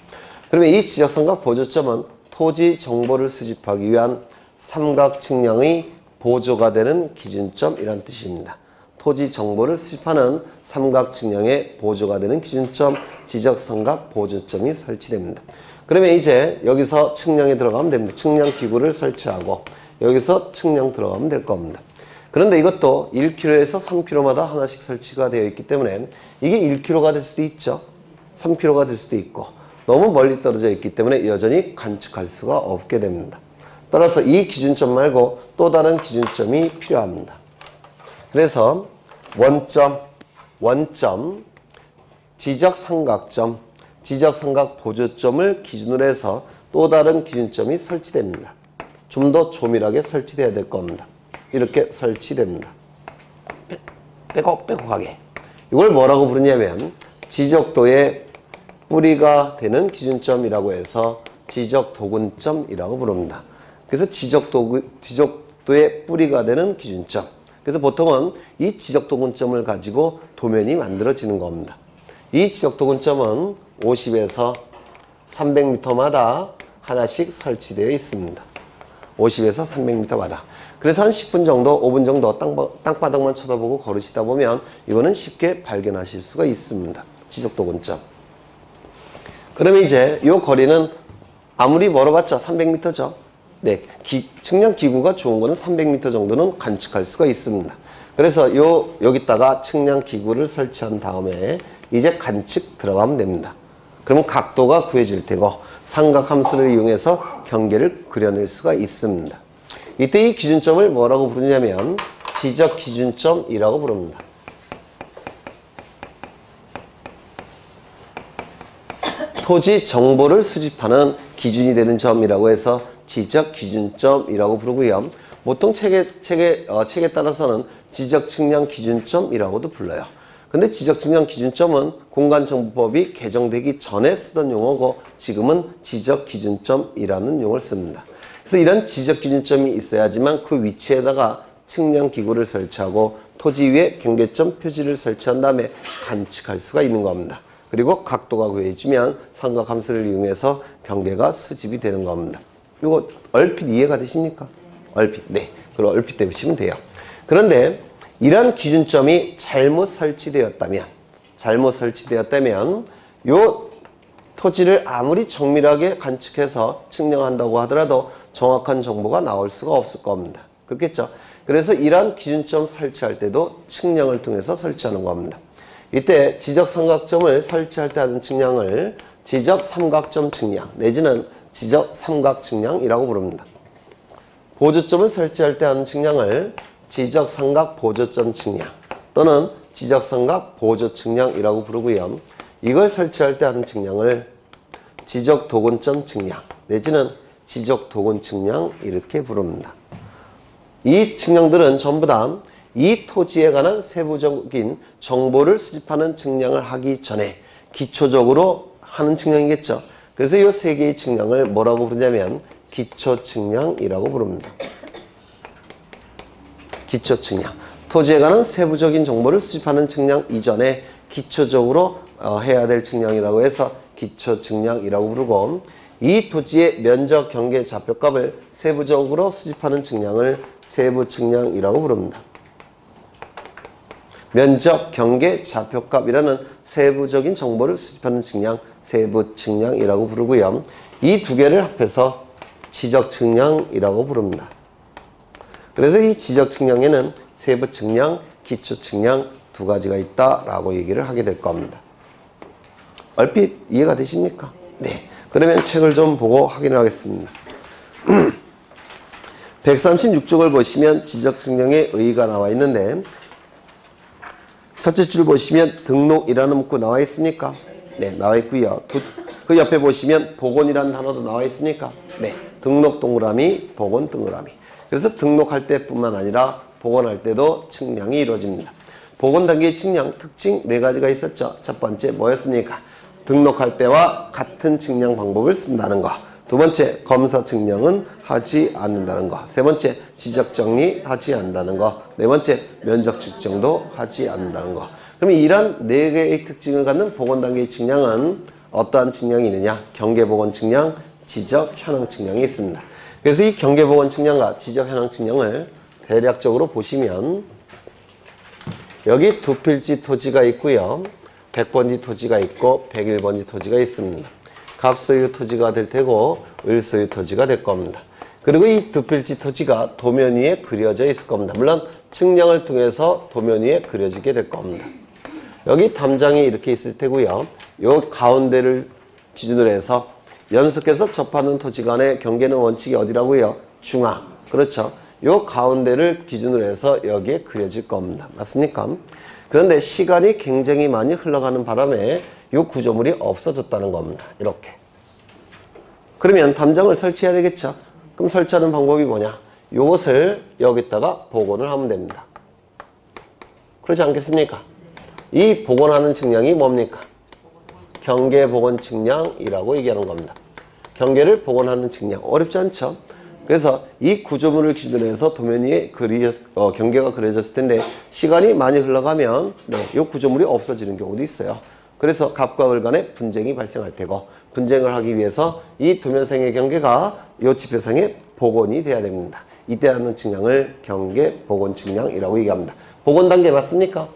그러면 이 지적삼각 보조점은 토지 정보를 수집하기 위한 삼각측량의 보조가 되는 기준점이란 뜻입니다. 토지 정보를 수집하는 삼각측량의 보조가 되는 기준점 지적삼각 보조점이 설치됩니다. 그러면 이제 여기서 측량에 들어가면 됩니다. 측량기구를 설치하고 여기서 측량 들어가면 될 겁니다. 그런데 이것도 1km에서 3km마다 하나씩 설치가 되어 있기 때문에 이게 1km가 될 수도 있죠. 3km가 될 수도 있고 너무 멀리 떨어져 있기 때문에 여전히 관측할 수가 없게 됩니다. 따라서 이 기준점 말고 또 다른 기준점이 필요합니다. 그래서 원점, 지적삼각점, 지적삼각 보조점을 기준으로 해서 또 다른 기준점이 설치됩니다. 좀 더 조밀하게 설치되어야 될 겁니다. 이렇게 설치됩니다. 빼곡빼곡하게. 이걸 뭐라고 부르냐면 지적도의 뿌리가 되는 기준점이라고 해서 지적도근점이라고 부릅니다. 그래서 지적도의 뿌리가 되는 기준점. 그래서 보통은 이 지적도근점을 가지고 도면이 만들어지는 겁니다. 이 지적도근점은 50에서 300m마다 하나씩 설치되어 있습니다. 50에서 300m마다. 그래서 한 10분 정도, 5분 정도 땅바닥만 쳐다보고 걸으시다 보면 이거는 쉽게 발견하실 수가 있습니다. 지적도근점. 그럼 이제 이 거리는 아무리 멀어봤자 300m죠. 네, 측량기구가 좋은 거는 300m 정도는 관측할 수가 있습니다. 그래서 여기다가 측량기구를 설치한 다음에 이제 관측 들어가면 됩니다. 그러면 각도가 구해질 테고 삼각함수를 이용해서 경계를 그려낼 수가 있습니다. 이때 이 기준점을 뭐라고 부르냐면 지적기준점이라고 부릅니다. 토지 정보를 수집하는 기준이 되는 점이라고 해서 지적기준점이라고 부르고요. 보통 책에 따라서는 지적측량기준점이라고도 불러요. 근데 지적측량기준점은 공간정보법이 개정되기 전에 쓰던 용어고 지금은 지적기준점이라는 용어를 씁니다. 그래서 이런 지적기준점이 있어야지만 그 위치에다가 측량기구를 설치하고 토지 위에 경계점 표지를 설치한 다음에 관측할 수가 있는 겁니다. 그리고 각도가 구해지면 삼각함수를 이용해서 경계가 수집이 되는 겁니다. 이거 얼핏 이해가 되십니까? 얼핏, 네. 그럼 얼핏 되시면 돼요. 그런데 이런 기준점이 잘못 설치되었다면 요 토지를 아무리 정밀하게 관측해서 측량한다고 하더라도 정확한 정보가 나올 수가 없을 겁니다. 그렇겠죠? 그래서 이러한 기준점 설치할 때도 측량을 통해서 설치하는 겁니다. 이때 지적삼각점을 설치할 때 하는 측량을 지적삼각점 측량 내지는 지적삼각측량이라고 부릅니다. 보조점을 설치할 때 하는 측량을 지적삼각 보조점 측량 또는 지적삼각 보조 측량이라고 부르고요. 이걸 설치할 때 하는 측량을 지적도근점 측량 내지는 지적도근 측량 이렇게 부릅니다. 이 측량들은 전부 다 이 토지에 관한 세부적인 정보를 수집하는 측량을 하기 전에 기초적으로 하는 측량이겠죠. 그래서 이 세 개의 측량을 뭐라고 부르냐면 기초측량이라고 부릅니다. 기초측량. 토지에 관한 세부적인 정보를 수집하는 측량 이전에 기초적으로 해야 될 측량이라고 해서 기초측량이라고 부르고, 이 토지의 면적, 경계, 좌표값을 세부적으로 수집하는 측량을 세부측량이라고 부릅니다. 면적, 경계, 좌표값이라는 세부적인 정보를 수집하는 측량, 세부측량이라고 부르고요. 이 두 개를 합해서 지적측량이라고 부릅니다. 그래서 이 지적측량에는 세부측량, 기초측량 두 가지가 있다라고 얘기를 하게 될 겁니다. 얼핏 이해가 되십니까? 네. 그러면 책을 좀 보고 확인을 하겠습니다. 136쪽을 보시면 지적측량의 의의가 나와 있는데, 첫째 줄 보시면 등록이라는 문구 나와 있습니까? 네, 나와 있고요. 그 옆에 보시면 복원이라는 단어도 나와 있습니까? 네, 등록 동그라미, 복원 동그라미. 그래서 등록할 때뿐만 아니라 복원할 때도 측량이 이루어집니다. 복원 단계의 측량 특징 네 가지가 있었죠. 첫 번째 뭐였습니까? 등록할 때와 같은 측량 방법을 쓴다는 거. 두 번째, 검사 측량은 하지 않는다는 거. 세 번째, 지적 정리 하지 않는다는 거. 네 번째, 면적 측정도 하지 않는다는 거. 그럼 이러한 네 개의 특징을 갖는 복원 단계의 측량은 어떠한 측량이 있느냐? 경계 복원 측량, 지적 현황 측량이 있습니다. 그래서 이 경계 복원 측량과 지적 현황 측량을 대략적으로 보시면, 여기 두 필지 토지가 있고요. 100번지 토지가 있고 101번지 토지가 있습니다. 갑소유 토지가 될 테고 을소유 토지가 될 겁니다. 그리고 이 두 필지 토지가 도면 위에 그려져 있을 겁니다. 물론 측량을 통해서 도면 위에 그려지게 될 겁니다. 여기 담장이 이렇게 있을 테고요. 요 가운데를 기준으로 해서 연속해서 접하는 토지 간의 경계는 원칙이 어디라고요? 중앙. 그렇죠. 요 가운데를 기준으로 해서 여기에 그려질 겁니다. 맞습니까? 그런데 시간이 굉장히 많이 흘러가는 바람에 이 구조물이 없어졌다는 겁니다. 이렇게. 그러면 담장을 설치해야 되겠죠. 그럼 설치하는 방법이 뭐냐? 이것을 여기다가 복원을 하면 됩니다. 그렇지 않겠습니까? 이 복원하는 측량이 뭡니까? 경계 복원 측량이라고 얘기하는 겁니다. 경계를 복원하는 측량. 어렵지 않죠? 그래서 이 구조물을 기준으로 해서 도면 위에 경계가 그려졌을 텐데 시간이 많이 흘러가면 이 구조물이 없어지는 경우도 있어요. 그래서 갑과 을 간에 분쟁이 발생할 테고, 분쟁을 하기 위해서 이 도면상의 경계가 이 지표상의 복원이 돼야 됩니다. 이때 하는 측량을 경계 복원 측량이라고 얘기합니다. 복원 단계 맞습니까?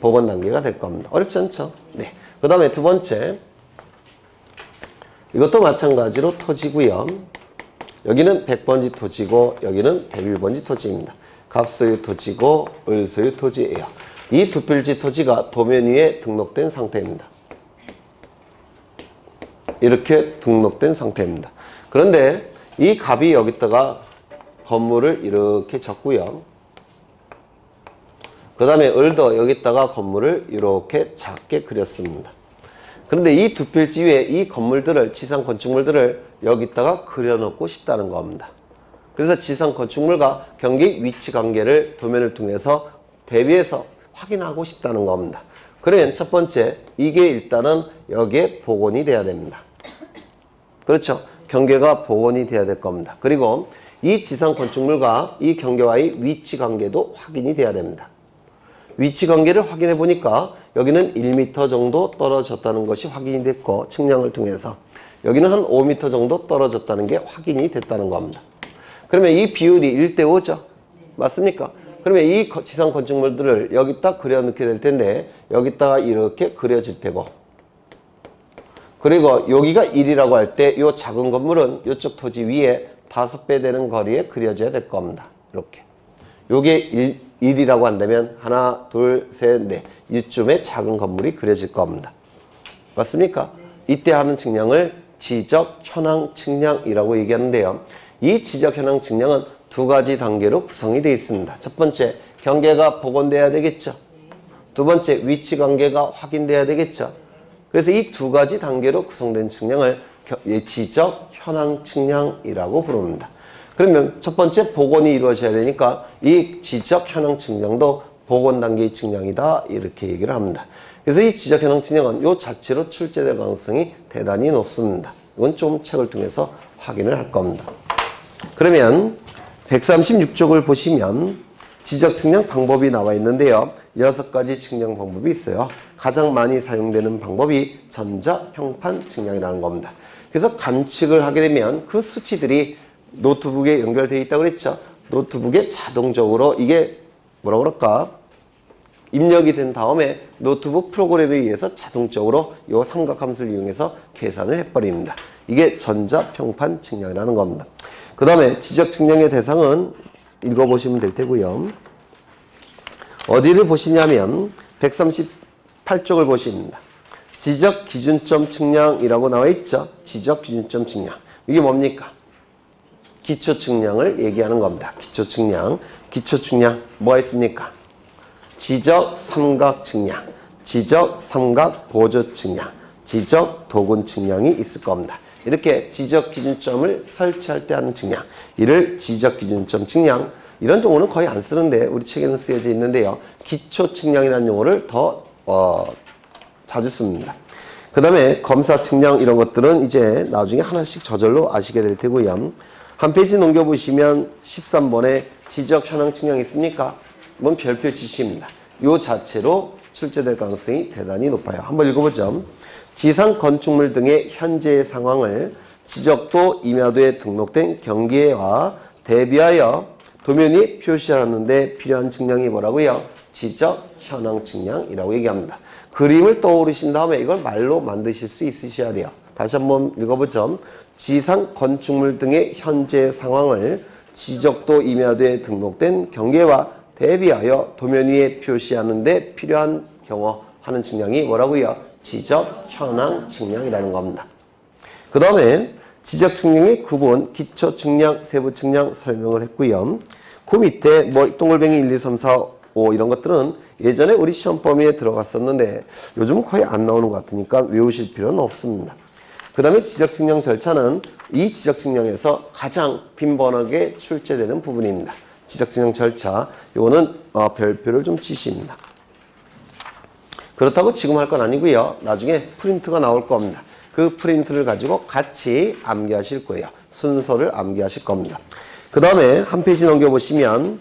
복원 단계가 될 겁니다. 어렵지 않죠? 네. 그 다음에 두 번째, 이것도 마찬가지로 토지고요. 여기는 100번지 토지고 여기는 101번지 토지입니다. 갑소유 토지고 을소유 토지예요. 이 두 필지 토지가 도면 위에 등록된 상태입니다. 이렇게 등록된 상태입니다. 그런데 이 갑이 여기다가 건물을 이렇게 졌고요. 그 다음에 을도 여기다가 건물을 이렇게 작게 그렸습니다. 그런데 이 두 필지 위에 이 건물들을, 지상 건축물들을 여기다가 그려놓고 싶다는 겁니다. 그래서 지상 건축물과 경계 위치 관계를 도면을 통해서 대비해서 확인하고 싶다는 겁니다. 그러면 첫 번째, 이게 일단은 여기에 복원이 돼야 됩니다. 그렇죠. 경계가 복원이 돼야 될 겁니다. 그리고 이 지상 건축물과 이 경계와의 위치 관계도 확인이 돼야 됩니다. 위치 관계를 확인해 보니까 여기는 1m 정도 떨어졌다는 것이 확인이 됐고, 측량을 통해서 여기는 한 5m 정도 떨어졌다는 게 확인이 됐다는 겁니다. 그러면 이 비율이 1:5죠. 맞습니까? 그러면 이 지상 건축물들을 여기다 그려넣게 될 텐데 여기다가 이렇게 그려질 테고, 그리고 여기가 1이라고 할 때 이 작은 건물은 이쪽 토지 위에 5배 되는 거리에 그려져야 될 겁니다. 이렇게. 요게 1이라고 한다면 하나, 둘, 셋, 넷 이쯤에 작은 건물이 그려질 겁니다. 맞습니까? 이때 하는 측량을 지적 현황 측량이라고 얘기하는데요. 이 지적 현황 측량은 두 가지 단계로 구성이 되어 있습니다. 첫 번째, 경계가 복원돼야 되겠죠. 두 번째, 위치 관계가 확인돼야 되겠죠. 그래서 이 두 가지 단계로 구성된 측량을 지적 현황 측량이라고 부릅니다. 그러면 첫 번째 복원이 이루어져야 되니까 이 지적 현황 측량도 복원 단계의 측량이다, 이렇게 얘기를 합니다. 그래서 이 지적 현황 측량은 요 자체로 출제될 가능성이 대단히 높습니다. 이건 좀 책을 통해서 확인을 할 겁니다. 그러면 136쪽을 보시면 지적 측량 방법이 나와 있는데요. 6가지 측량 방법이 있어요. 가장 많이 사용되는 방법이 전자 평판 측량이라는 겁니다. 그래서 관측을 하게 되면 그 수치들이 노트북에 연결되어 있다고 그랬죠. 노트북에 자동적으로 이게 뭐라 그럴까? 입력이 된 다음에 노트북 프로그램에 의해서 자동적으로 이 삼각함수를 이용해서 계산을 해버립니다. 이게 전자 평판 측량이라는 겁니다. 그 다음에 지적 측량의 대상은 읽어보시면 될 테고요. 어디를 보시냐면 138쪽을 보십니다. 지적 기준점 측량이라고 나와 있죠. 지적 기준점 측량. 이게 뭡니까? 기초 측량을 얘기하는 겁니다. 기초 측량. 기초 측량. 뭐가 있습니까? 지적 삼각 측량, 지적 삼각 보조 측량, 지적 도군 측량이 있을 겁니다. 이렇게 지적 기준점을 설치할 때 하는 측량, 이를 지적 기준점 측량, 이런 용어는 거의 안 쓰는데 우리 책에는 쓰여져 있는데요. 기초 측량이라는 용어를 더 자주 씁니다. 그 다음에 검사 측량 이런 것들은 이제 나중에 하나씩 저절로 아시게 될 테고요. 한 페이지 넘겨보시면 13번에 지적 현황 측량이 있습니까? 이건 별표 지시입니다. 이 자체로 출제될 가능성이 대단히 높아요. 한번 읽어보죠. 지상 건축물 등의 현재의 상황을 지적도 임야도에 등록된 경계와 대비하여 도면이 표시하는데 필요한 측량이 뭐라고요? 지적 현황 측량이라고 얘기합니다. 그림을 떠오르신 다음에 이걸 말로 만드실 수 있으셔야 돼요. 다시 한번 읽어보죠. 지상 건축물 등의 현재의 상황을 지적도 임야도에 등록된 경계와 대비하여 도면 위에 표시하는 데 필요한 경우 하는 측량이 뭐라고요? 지적 현황 측량이라는 겁니다. 그 다음에 지적 측량의 구분, 기초 측량, 세부 측량 설명을 했고요. 그 밑에 뭐 동글뱅이 1, 2, 3, 4, 5 이런 것들은 예전에 우리 시험 범위에 들어갔었는데 요즘은 거의 안 나오는 것 같으니까 외우실 필요는 없습니다. 그 다음에 지적 측량 절차는 이 지적 측량에서 가장 빈번하게 출제되는 부분입니다. 지적 측량 절차, 요거는 별표를 좀 치십니다. 그렇다고 지금 할 건 아니고요. 나중에 프린트가 나올 겁니다. 그 프린트를 가지고 같이 암기하실 거예요. 순서를 암기하실 겁니다. 그 다음에 한 페이지 넘겨보시면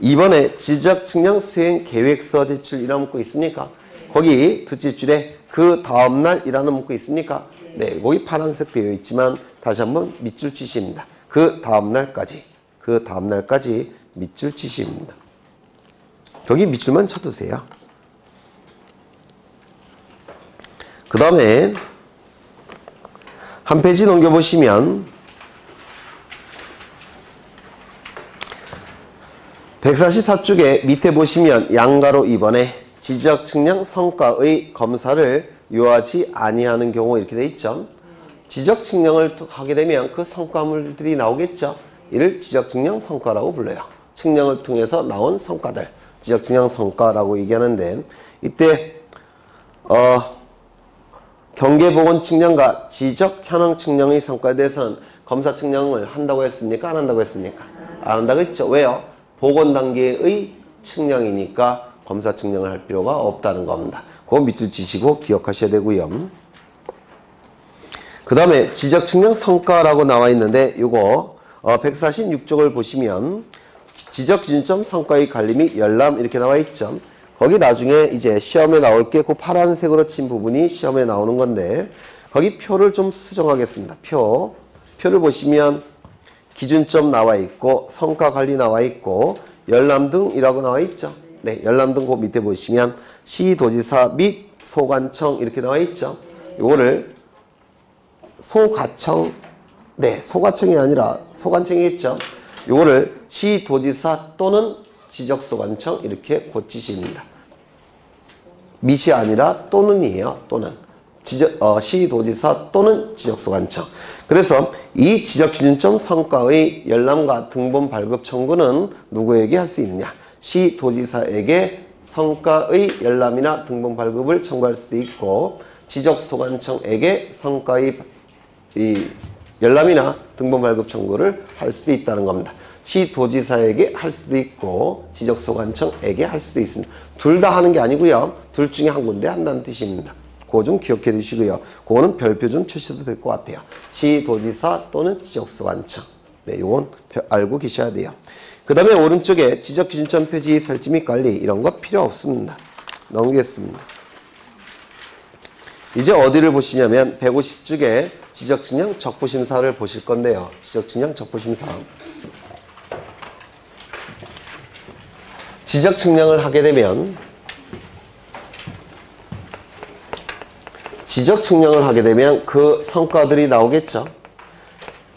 이번에 지적 측량 수행 계획서 제출이라는 문구 있습니까? 거기 둘째 줄에 그 다음날이라는 문구 있습니까? 네, 거기 파란색 되어 있지만 다시 한번 밑줄 치십니다. 그 다음날까지, 그 다음날까지 밑줄 치십니다. 여기 밑줄만 쳐두세요. 그 다음에 한 페이지 넘겨보시면 144쪽에 밑에 보시면 양가로 2번에 지적 측량 성과의 검사를 요하지 아니하는 경우 이렇게 돼 있죠. 지적 측량을 하게 되면 그 성과물들이 나오겠죠. 이를 지적 측량 성과라고 불러요. 측량을 통해서 나온 성과들, 지적 측량 성과라고 얘기하는데 이때 경계복원 측량과 지적 현황 측량의 성과에 대해서는 검사 측량을 한다고 했습니까? 안 한다고 했습니까? 안 한다고 했죠. 왜요? 복원 단계의 측량이니까 검사 측량을 할 필요가 없다는 겁니다. 그거 밑줄 치시고 기억하셔야 되고요. 그 다음에 지적 측량 성과라고 나와 있는데 이거 146쪽을 보시면 지적 기준점 성과의 갈림 및 열람 이렇게 나와 있죠. 거기 나중에 이제 시험에 나올 게 그 파란색으로 친 부분이 시험에 나오는 건데 거기 표를 좀 수정하겠습니다. 표를 보시면 기준점 나와 있고 성과 관리 나와 있고 열람 등이라고 나와 있죠. 네, 열람 등 그 밑에 보시면 시도지사 및 소관청 이렇게 나와 있죠. 이거를 소가청, 네, 소가청이 아니라 소관청이겠죠. 요거를 시도지사 또는 지적소관청 이렇게 고치십니다. 미시 아니라 또는이에요. 또는 시도지사 또는 지적소관청. 그래서 이 지적기준점 성과의 열람과 등본 발급 청구는 누구에게 할 수 있느냐? 시 도지사에게 성과의 열람이나 등본 발급을 청구할 수도 있고, 지적소관청에게 성과의 열람이나 등본 발급 청구를 할 수도 있다는 겁니다. 시도지사에게 할 수도 있고 지적소관청에게 할 수도 있습니다. 둘 다 하는 게 아니고요. 둘 중에 한 군데 한다는 뜻입니다. 그거 좀 기억해 두시고요. 그거는 별표 좀 쳐셔도 될 것 같아요. 시도지사 또는 지적소관청. 네, 이건 알고 계셔야 돼요. 그 다음에 오른쪽에 지적기준점 표지 설치 및 관리 이런 거 필요 없습니다. 넘기겠습니다. 이제 어디를 보시냐면 150쪽에 지적측량 적부심사를 보실 건데요. 지적측량 적부심사. 지적측량을 하게 되면 그 성과들이 나오겠죠.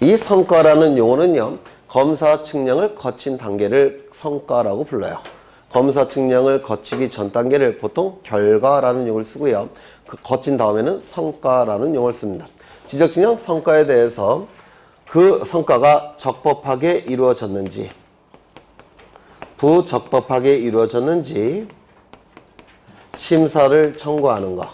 이 성과라는 용어는요. 검사 측량을 거친 단계를 성과라고 불러요. 검사 측량을 거치기 전 단계를 보통 결과라는 용어를 쓰고요. 그 거친 다음에는 성과라는 용어를 씁니다. 지적측량 성과에 대해서 그 성과가 적법하게 이루어졌는지 부적법하게 이루어졌는지 심사를 청구하는 것.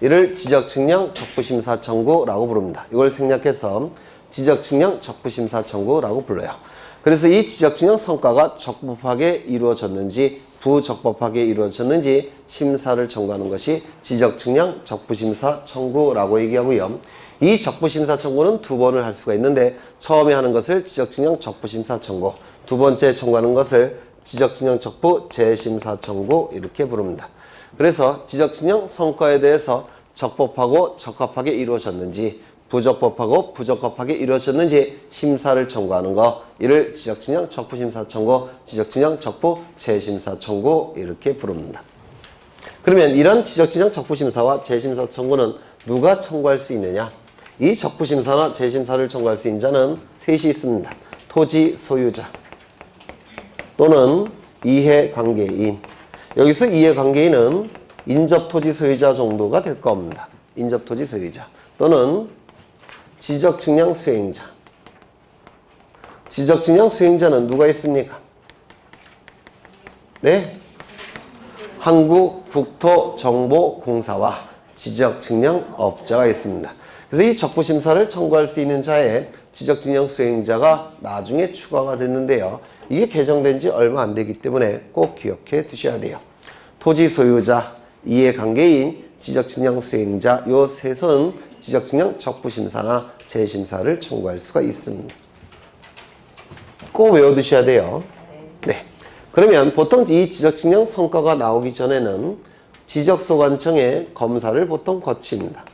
이를 지적측량 적부심사 청구라고 부릅니다. 이걸 생략해서 지적측량 적부심사 청구라고 불러요. 그래서 이 지적측량 성과가 적법하게 이루어졌는지 부적법하게 이루어졌는지 심사를 청구하는 것이 지적측량 적부심사 청구라고 얘기하고요. 이 적부심사 청구는 두 번을 할 수가 있는데 처음에 하는 것을 지적측량 적부심사 청구, 두 번째 청구하는 것을 지적측량 적부 재심사 청구 이렇게 부릅니다. 그래서 지적측량 성과에 대해서 적법하고 적합하게 이루어졌는지 부적법하고 부적합하게 이루어졌는지 심사를 청구하는 것, 이를 지적측량 적부심사 청구, 지적측량 적부 재심사 청구 이렇게 부릅니다. 그러면 이런 지적측량 적부심사와 재심사 청구는 누가 청구할 수 있느냐? 이 적부심사나 재심사를 청구할 수 있는 자는 셋이 있습니다. 토지 소유자 또는 이해관계인. 여기서 이해관계인은 인접토지 소유자 정도가 될 겁니다. 인접토지 소유자 또는 지적측량 수행자. 지적측량 수행자는 누가 있습니까? 네, 한국국토정보공사와 지적측량업자가 있습니다. 그래서 이 적부심사를 청구할 수 있는 자의 지적측량 수행자가 나중에 추가가 됐는데요. 이게 개정된 지 얼마 안 되기 때문에 꼭 기억해 두셔야 돼요. 토지 소유자, 이해관계인, 지적측량 수행자 요 셋은 지적측량 적부심사나 재심사를 청구할 수가 있습니다. 꼭 외워두셔야 돼요. 네. 그러면 보통 이 지적측량 성과가 나오기 전에는 지적소관청의 검사를 보통 거칩니다.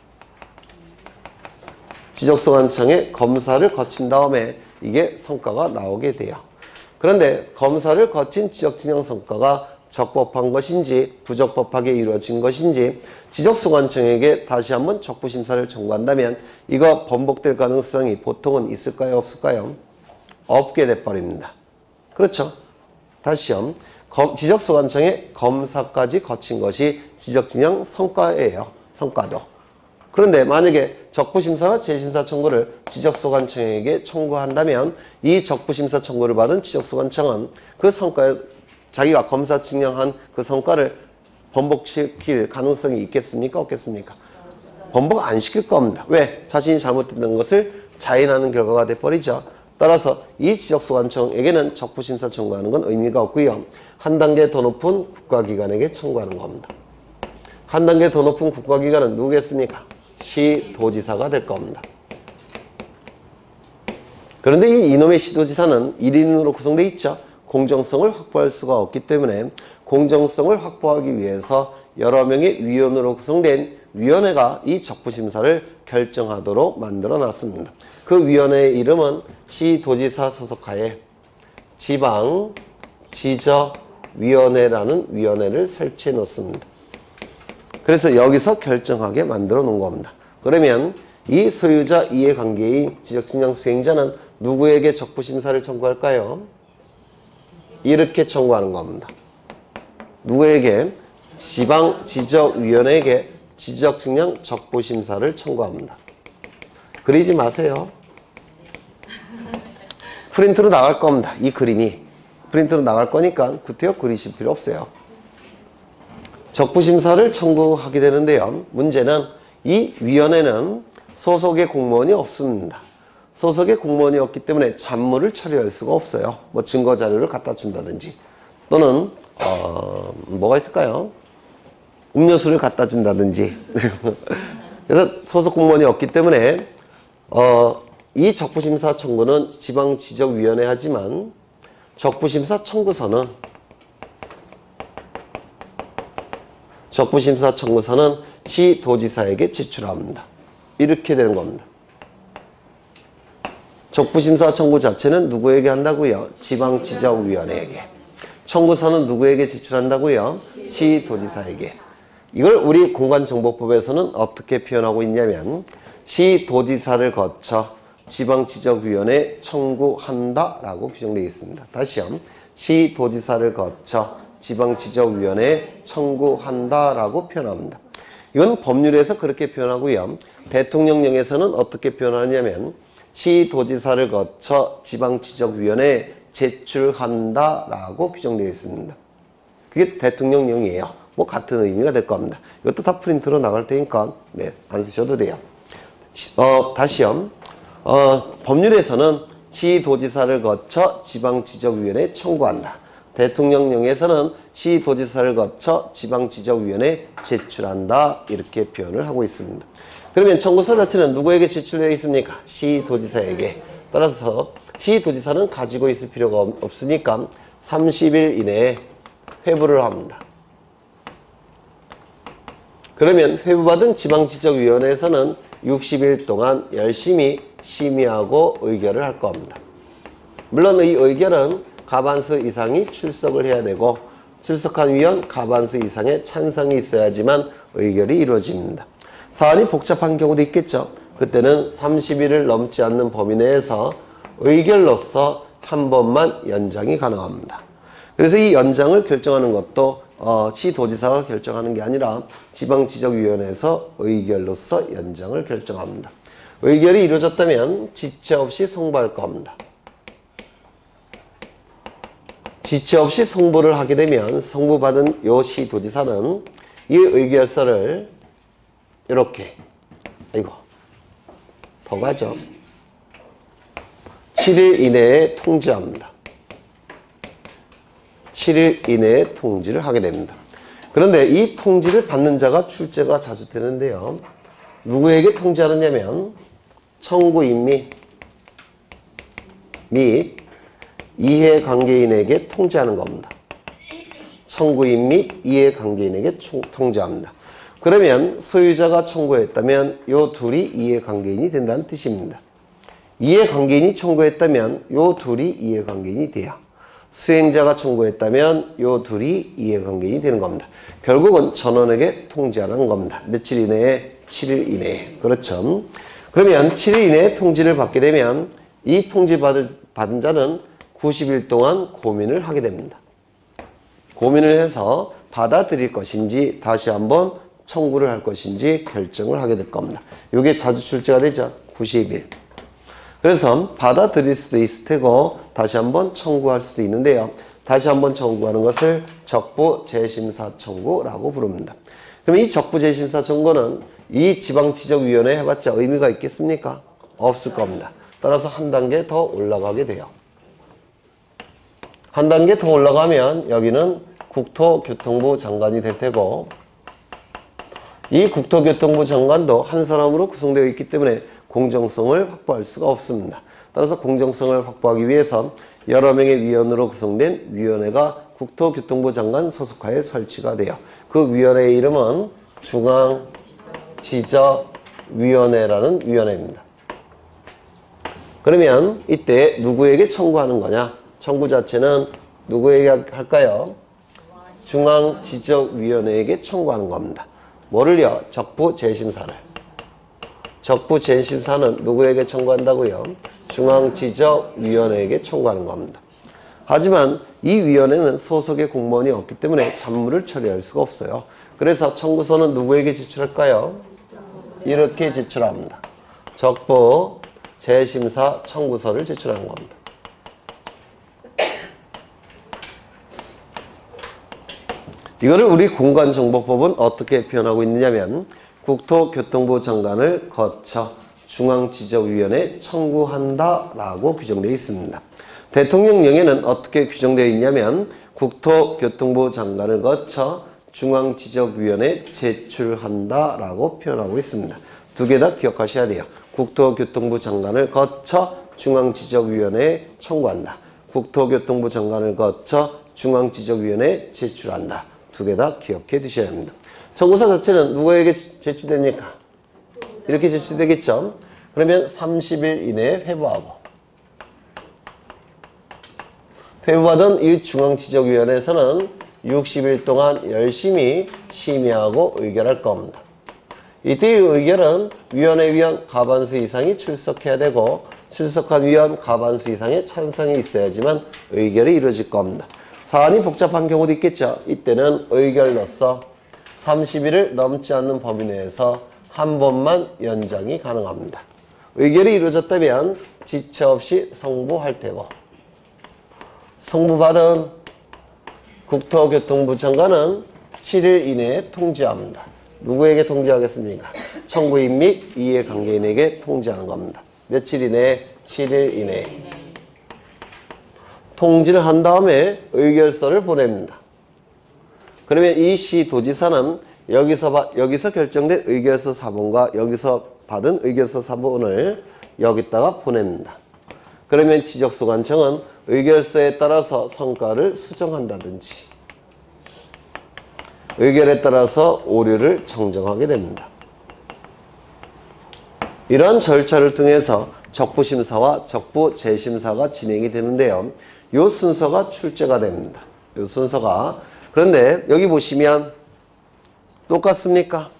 지적소관청의 검사를 거친 다음에 이게 성과가 나오게 돼요. 그런데 검사를 거친 지적측량 성과가 적법한 것인지 부적법하게 이루어진 것인지 지적소관청에게 다시 한번 적부심사를 청구한다면 이거 번복될 가능성이 보통은 있을까요? 없을까요? 없게 돼버립니다. 그렇죠? 다시요. 지적소관청의 검사까지 거친 것이 지적측량 성과예요. 성과도. 그런데 만약에 적부심사나 재심사 청구를 지적소관청에게 청구한다면 이 적부심사 청구를 받은 지적소관청은 그 성과에 자기가 검사 측량한 그 성과를 번복시킬 가능성이 있겠습니까? 없겠습니까? 번복 안 시킬 겁니다. 왜? 자신이 잘못된 것을 자인하는 결과가 돼버리죠. 따라서 이 지적소관청에게는 적부심사 청구하는 건 의미가 없고요. 한 단계 더 높은 국가기관에게 청구하는 겁니다. 한 단계 더 높은 국가기관은 누구겠습니까? 시도지사가 될 겁니다. 그런데 이 이놈의 시도지사는 1인으로 구성되어 있죠. 공정성을 확보할 수가 없기 때문에 공정성을 확보하기 위해서 여러 명의 위원으로 구성된 위원회가 이 적부심사를 결정하도록 만들어놨습니다. 그 위원회의 이름은 시도지사 소속하에 지방지적위원회라는 위원회를 설치해놓습니다. 그래서 여기서 결정하게 만들어 놓은 겁니다. 그러면 이 소유자 이해관계인 지적측량 수행자는 누구에게 적부심사를 청구할까요? 이렇게 청구하는 겁니다. 누구에게? 지방지적위원회에게 지적측량 적부심사를 청구합니다. 그리지 마세요. 프린트로 나갈 겁니다. 이 그림이 프린트로 나갈 거니까 구태여 그리실 필요 없어요. 적부심사를 청구하게 되는데요. 문제는 이 위원회는 소속의 공무원이 없습니다. 소속의 공무원이 없기 때문에 잔무를 처리할 수가 없어요. 뭐 증거자료를 갖다 준다든지 또는 뭐가 있을까요? 음료수를 갖다 준다든지. 그래서 소속 공무원이 없기 때문에 이 적부심사 청구는 지방지적위원회 하지만 적부심사 청구서는 시도지사에게 제출합니다. 이렇게 되는 겁니다. 적부심사 청구 자체는 누구에게 한다고요? 지방지적위원회에게. 청구서는 누구에게 제출한다고요? 시도지사에게. 이걸 우리 공간정보법에서는 어떻게 표현하고 있냐면 시도지사를 거쳐 지방지적위원회에 청구한다라고 규정되어 있습니다. 다시요. 시도지사를 거쳐 지방지적위원회에 청구한다라고 표현합니다. 이건 법률에서 그렇게 표현하고요. 대통령령에서는 어떻게 표현하냐면 시도지사를 거쳐 지방지적위원회에 제출한다라고 규정되어 있습니다. 그게 대통령령이에요. 뭐 같은 의미가 될 겁니다. 이것도 다 프린트로 나갈 테니까 네, 안 쓰셔도 돼요. 다시요. 법률에서는 시도지사를 거쳐 지방지적위원회에 청구한다. 대통령령에서는 시도지사를 거쳐 지방지적위원회에 제출한다. 이렇게 표현을 하고 있습니다. 그러면 청구서 자체는 누구에게 제출되어 있습니까? 시도지사에게. 따라서 시도지사는 가지고 있을 필요가 없으니까 30일 이내에 회부를 합니다. 그러면 회부받은 지방지적위원회에서는 60일 동안 열심히 심의하고 의결을 할 겁니다. 물론 이 의결은 과반수 이상이 출석을 해야 되고 출석한 위원 과반수 이상의 찬성이 있어야지만 의결이 이루어집니다. 사안이 복잡한 경우도 있겠죠. 그때는 30일을 넘지 않는 범위 내에서 의결로서 한 번만 연장이 가능합니다. 그래서 이 연장을 결정하는 것도 시도지사가 결정하는 게 아니라 지방지적위원회에서 의결로서 연장을 결정합니다. 의결이 이루어졌다면 지체 없이 송부할 겁니다. 지체 없이 송부를 하게 되면 송부받은 요 시도지사는 이 의결서를 이렇게 아이고 더 가죠. 7일 이내에 통지합니다. 7일 이내에 통지를 하게 됩니다. 그런데 이 통지를 받는 자가 출제가 자주 되는데요. 누구에게 통지하느냐면 청구인 및 이해관계인에게 통지하는 겁니다. 청구인 및 이해관계인에게 통지합니다. 그러면 소유자가 청구했다면 요 둘이 이해관계인이 된다는 뜻입니다. 이해관계인이 청구했다면 요 둘이 이해관계인이 돼요. 수행자가 청구했다면 요 둘이 이해관계인이 되는 겁니다. 결국은 전원에게 통지하는 겁니다. 며칠 이내에? 7일 이내에. 그렇죠. 그러면 7일 이내에 통지를 받게 되면 이 받은 자는 90일 동안 고민을 하게 됩니다. 고민을 해서 받아들일 것인지 다시 한번 청구를 할 것인지 결정을 하게 될 겁니다. 이게 자주 출제가 되죠. 90일. 그래서 받아들일 수도 있을 테고 다시 한번 청구할 수도 있는데요. 다시 한번 청구하는 것을 적부재심사 청구라고 부릅니다. 그럼 이 적부재심사 청구는 이 지방지적위원회에 해봤자 의미가 있겠습니까? 없을 겁니다. 따라서 한 단계 더 올라가게 돼요. 한 단계 더 올라가면 여기는 국토교통부 장관이 될 테고 이 국토교통부 장관도 한 사람으로 구성되어 있기 때문에 공정성을 확보할 수가 없습니다. 따라서 공정성을 확보하기 위해서 여러 명의 위원으로 구성된 위원회가 국토교통부 장관 소속하에 설치가 돼요. 그 위원회의 이름은 중앙지적위원회라는 위원회입니다. 그러면 이때 누구에게 청구하는 거냐? 청구 자체는 누구에게 할까요? 중앙지적위원회에게 청구하는 겁니다. 뭐를요? 적부재심사를. 적부재심사는 누구에게 청구한다고요? 중앙지적위원회에게 청구하는 겁니다. 하지만 이 위원회는 소속의 공무원이 없기 때문에 잔무를 처리할 수가 없어요. 그래서 청구서는 누구에게 제출할까요? 이렇게 제출합니다. 적부 재심사 청구서를 제출하는 겁니다. 이거를 우리 공간정보법은 어떻게 표현하고 있느냐면 국토교통부 장관을 거쳐 중앙지적위원회에 청구한다라고 규정되어 있습니다. 대통령령에는 어떻게 규정되어 있냐면 국토교통부 장관을 거쳐 중앙지적위원회에 제출한다라고 표현하고 있습니다. 두 개 다 기억하셔야 돼요. 국토교통부 장관을 거쳐 중앙지적위원회에 청구한다. 국토교통부 장관을 거쳐 중앙지적위원회에 제출한다. 두 개 다 기억해 두셔야 합니다. 청구서 자체는 누구에게 제출됩니까? 이렇게 제출되겠죠. 그러면 30일 이내에 회부하고, 회부받은 이 중앙지적위원회에서는 60일 동안 열심히 심의하고 의결할 겁니다. 이때의 의결은 위원회 위원 과반수 이상이 출석해야 되고, 출석한 위원 과반수 이상의 찬성이 있어야지만 의결이 이루어질 겁니다. 사안이 복잡한 경우도 있겠죠. 이때는 의결로서 30일을 넘지 않는 범위 내에서 한 번만 연장이 가능합니다. 의결이 이루어졌다면 지체 없이 성부할 테고, 성부받은 국토교통부 장관은 7일 이내에 통지합니다. 누구에게 통지하겠습니까? 청구인 및 이해관계인에게 통지하는 겁니다. 며칠 이내에? 7일 이내에. 통지를 한 다음에 의결서를 보냅니다. 그러면 이 시도지사는 여기서 결정된 의결서 4번과 여기서 받은 의결서 4번을 여기다가 보냅니다. 그러면 지적소관청은 의결서에 따라서 성과를 수정한다든지 의결에 따라서 오류를 정정하게 됩니다. 이러한 절차를 통해서 적부심사와 적부재심사가 진행이 되는데요. 이 순서가 출제가 됩니다. 이 순서가. 그런데 여기 보시면 똑같습니까?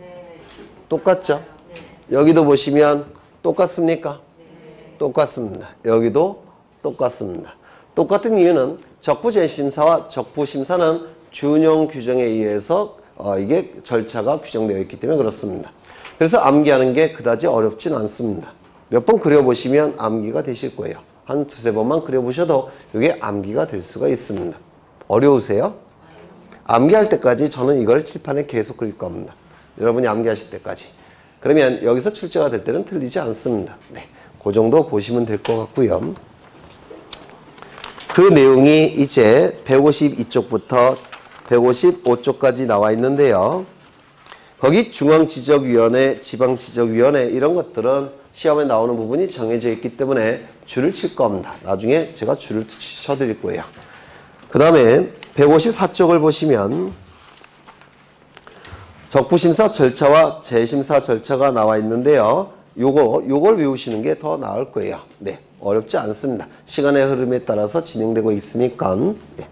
네. 똑같죠? 네. 여기도 보시면 똑같습니까? 네. 똑같습니다. 여기도 똑같습니다. 똑같은 이유는 적부재심사와 적부심사는 준용 규정에 의해서 이게 절차가 규정되어 있기 때문에 그렇습니다. 그래서 암기하는 게 그다지 어렵진 않습니다. 몇 번 그려보시면 암기가 되실 거예요. 한 두세 번만 그려보셔도 이게 암기가 될 수가 있습니다. 어려우세요? 암기할 때까지 저는 이걸 칠판에 계속 그릴 겁니다. 여러분이 암기하실 때까지. 그러면 여기서 출제가 될 때는 틀리지 않습니다. 네, 그 정도 보시면 될 것 같고요. 그 내용이 이제 152쪽부터 155쪽까지 나와 있는데요. 거기 중앙지적위원회, 지방지적위원회 이런 것들은 시험에 나오는 부분이 정해져 있기 때문에 줄을 칠 겁니다. 나중에 제가 줄을 쳐드릴 거예요. 그 다음에 154쪽을 보시면 적부심사 절차와 재심사 절차가 나와 있는데요. 요걸 외우시는 게 더 나을 거예요. 네, 어렵지 않습니다. 시간의 흐름에 따라서 진행되고 있으니까. 네.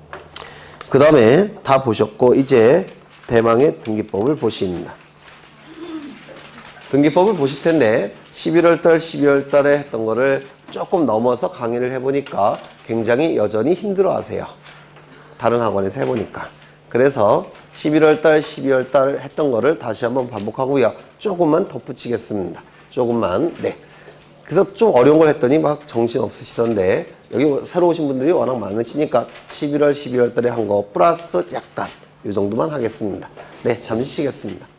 그 다음에 다 보셨고 이제 대망의 등기법을 보십니다. 등기법을 보실 텐데 11월달, 12월달에 했던 거를 조금 넘어서 강의를 해보니까 굉장히 여전히 힘들어하세요. 다른 학원에서 해보니까. 그래서 11월달, 12월달 했던 거를 다시 한번 반복하고요. 조금만 덧붙이겠습니다. 조금만. 네. 그래서 좀 어려운 걸 했더니 막 정신 없으시던데 여기 새로 오신 분들이 워낙 많으시니까 11월, 12월 달에 한 거 플러스 약간 이 정도만 하겠습니다. 네, 잠시 쉬겠습니다.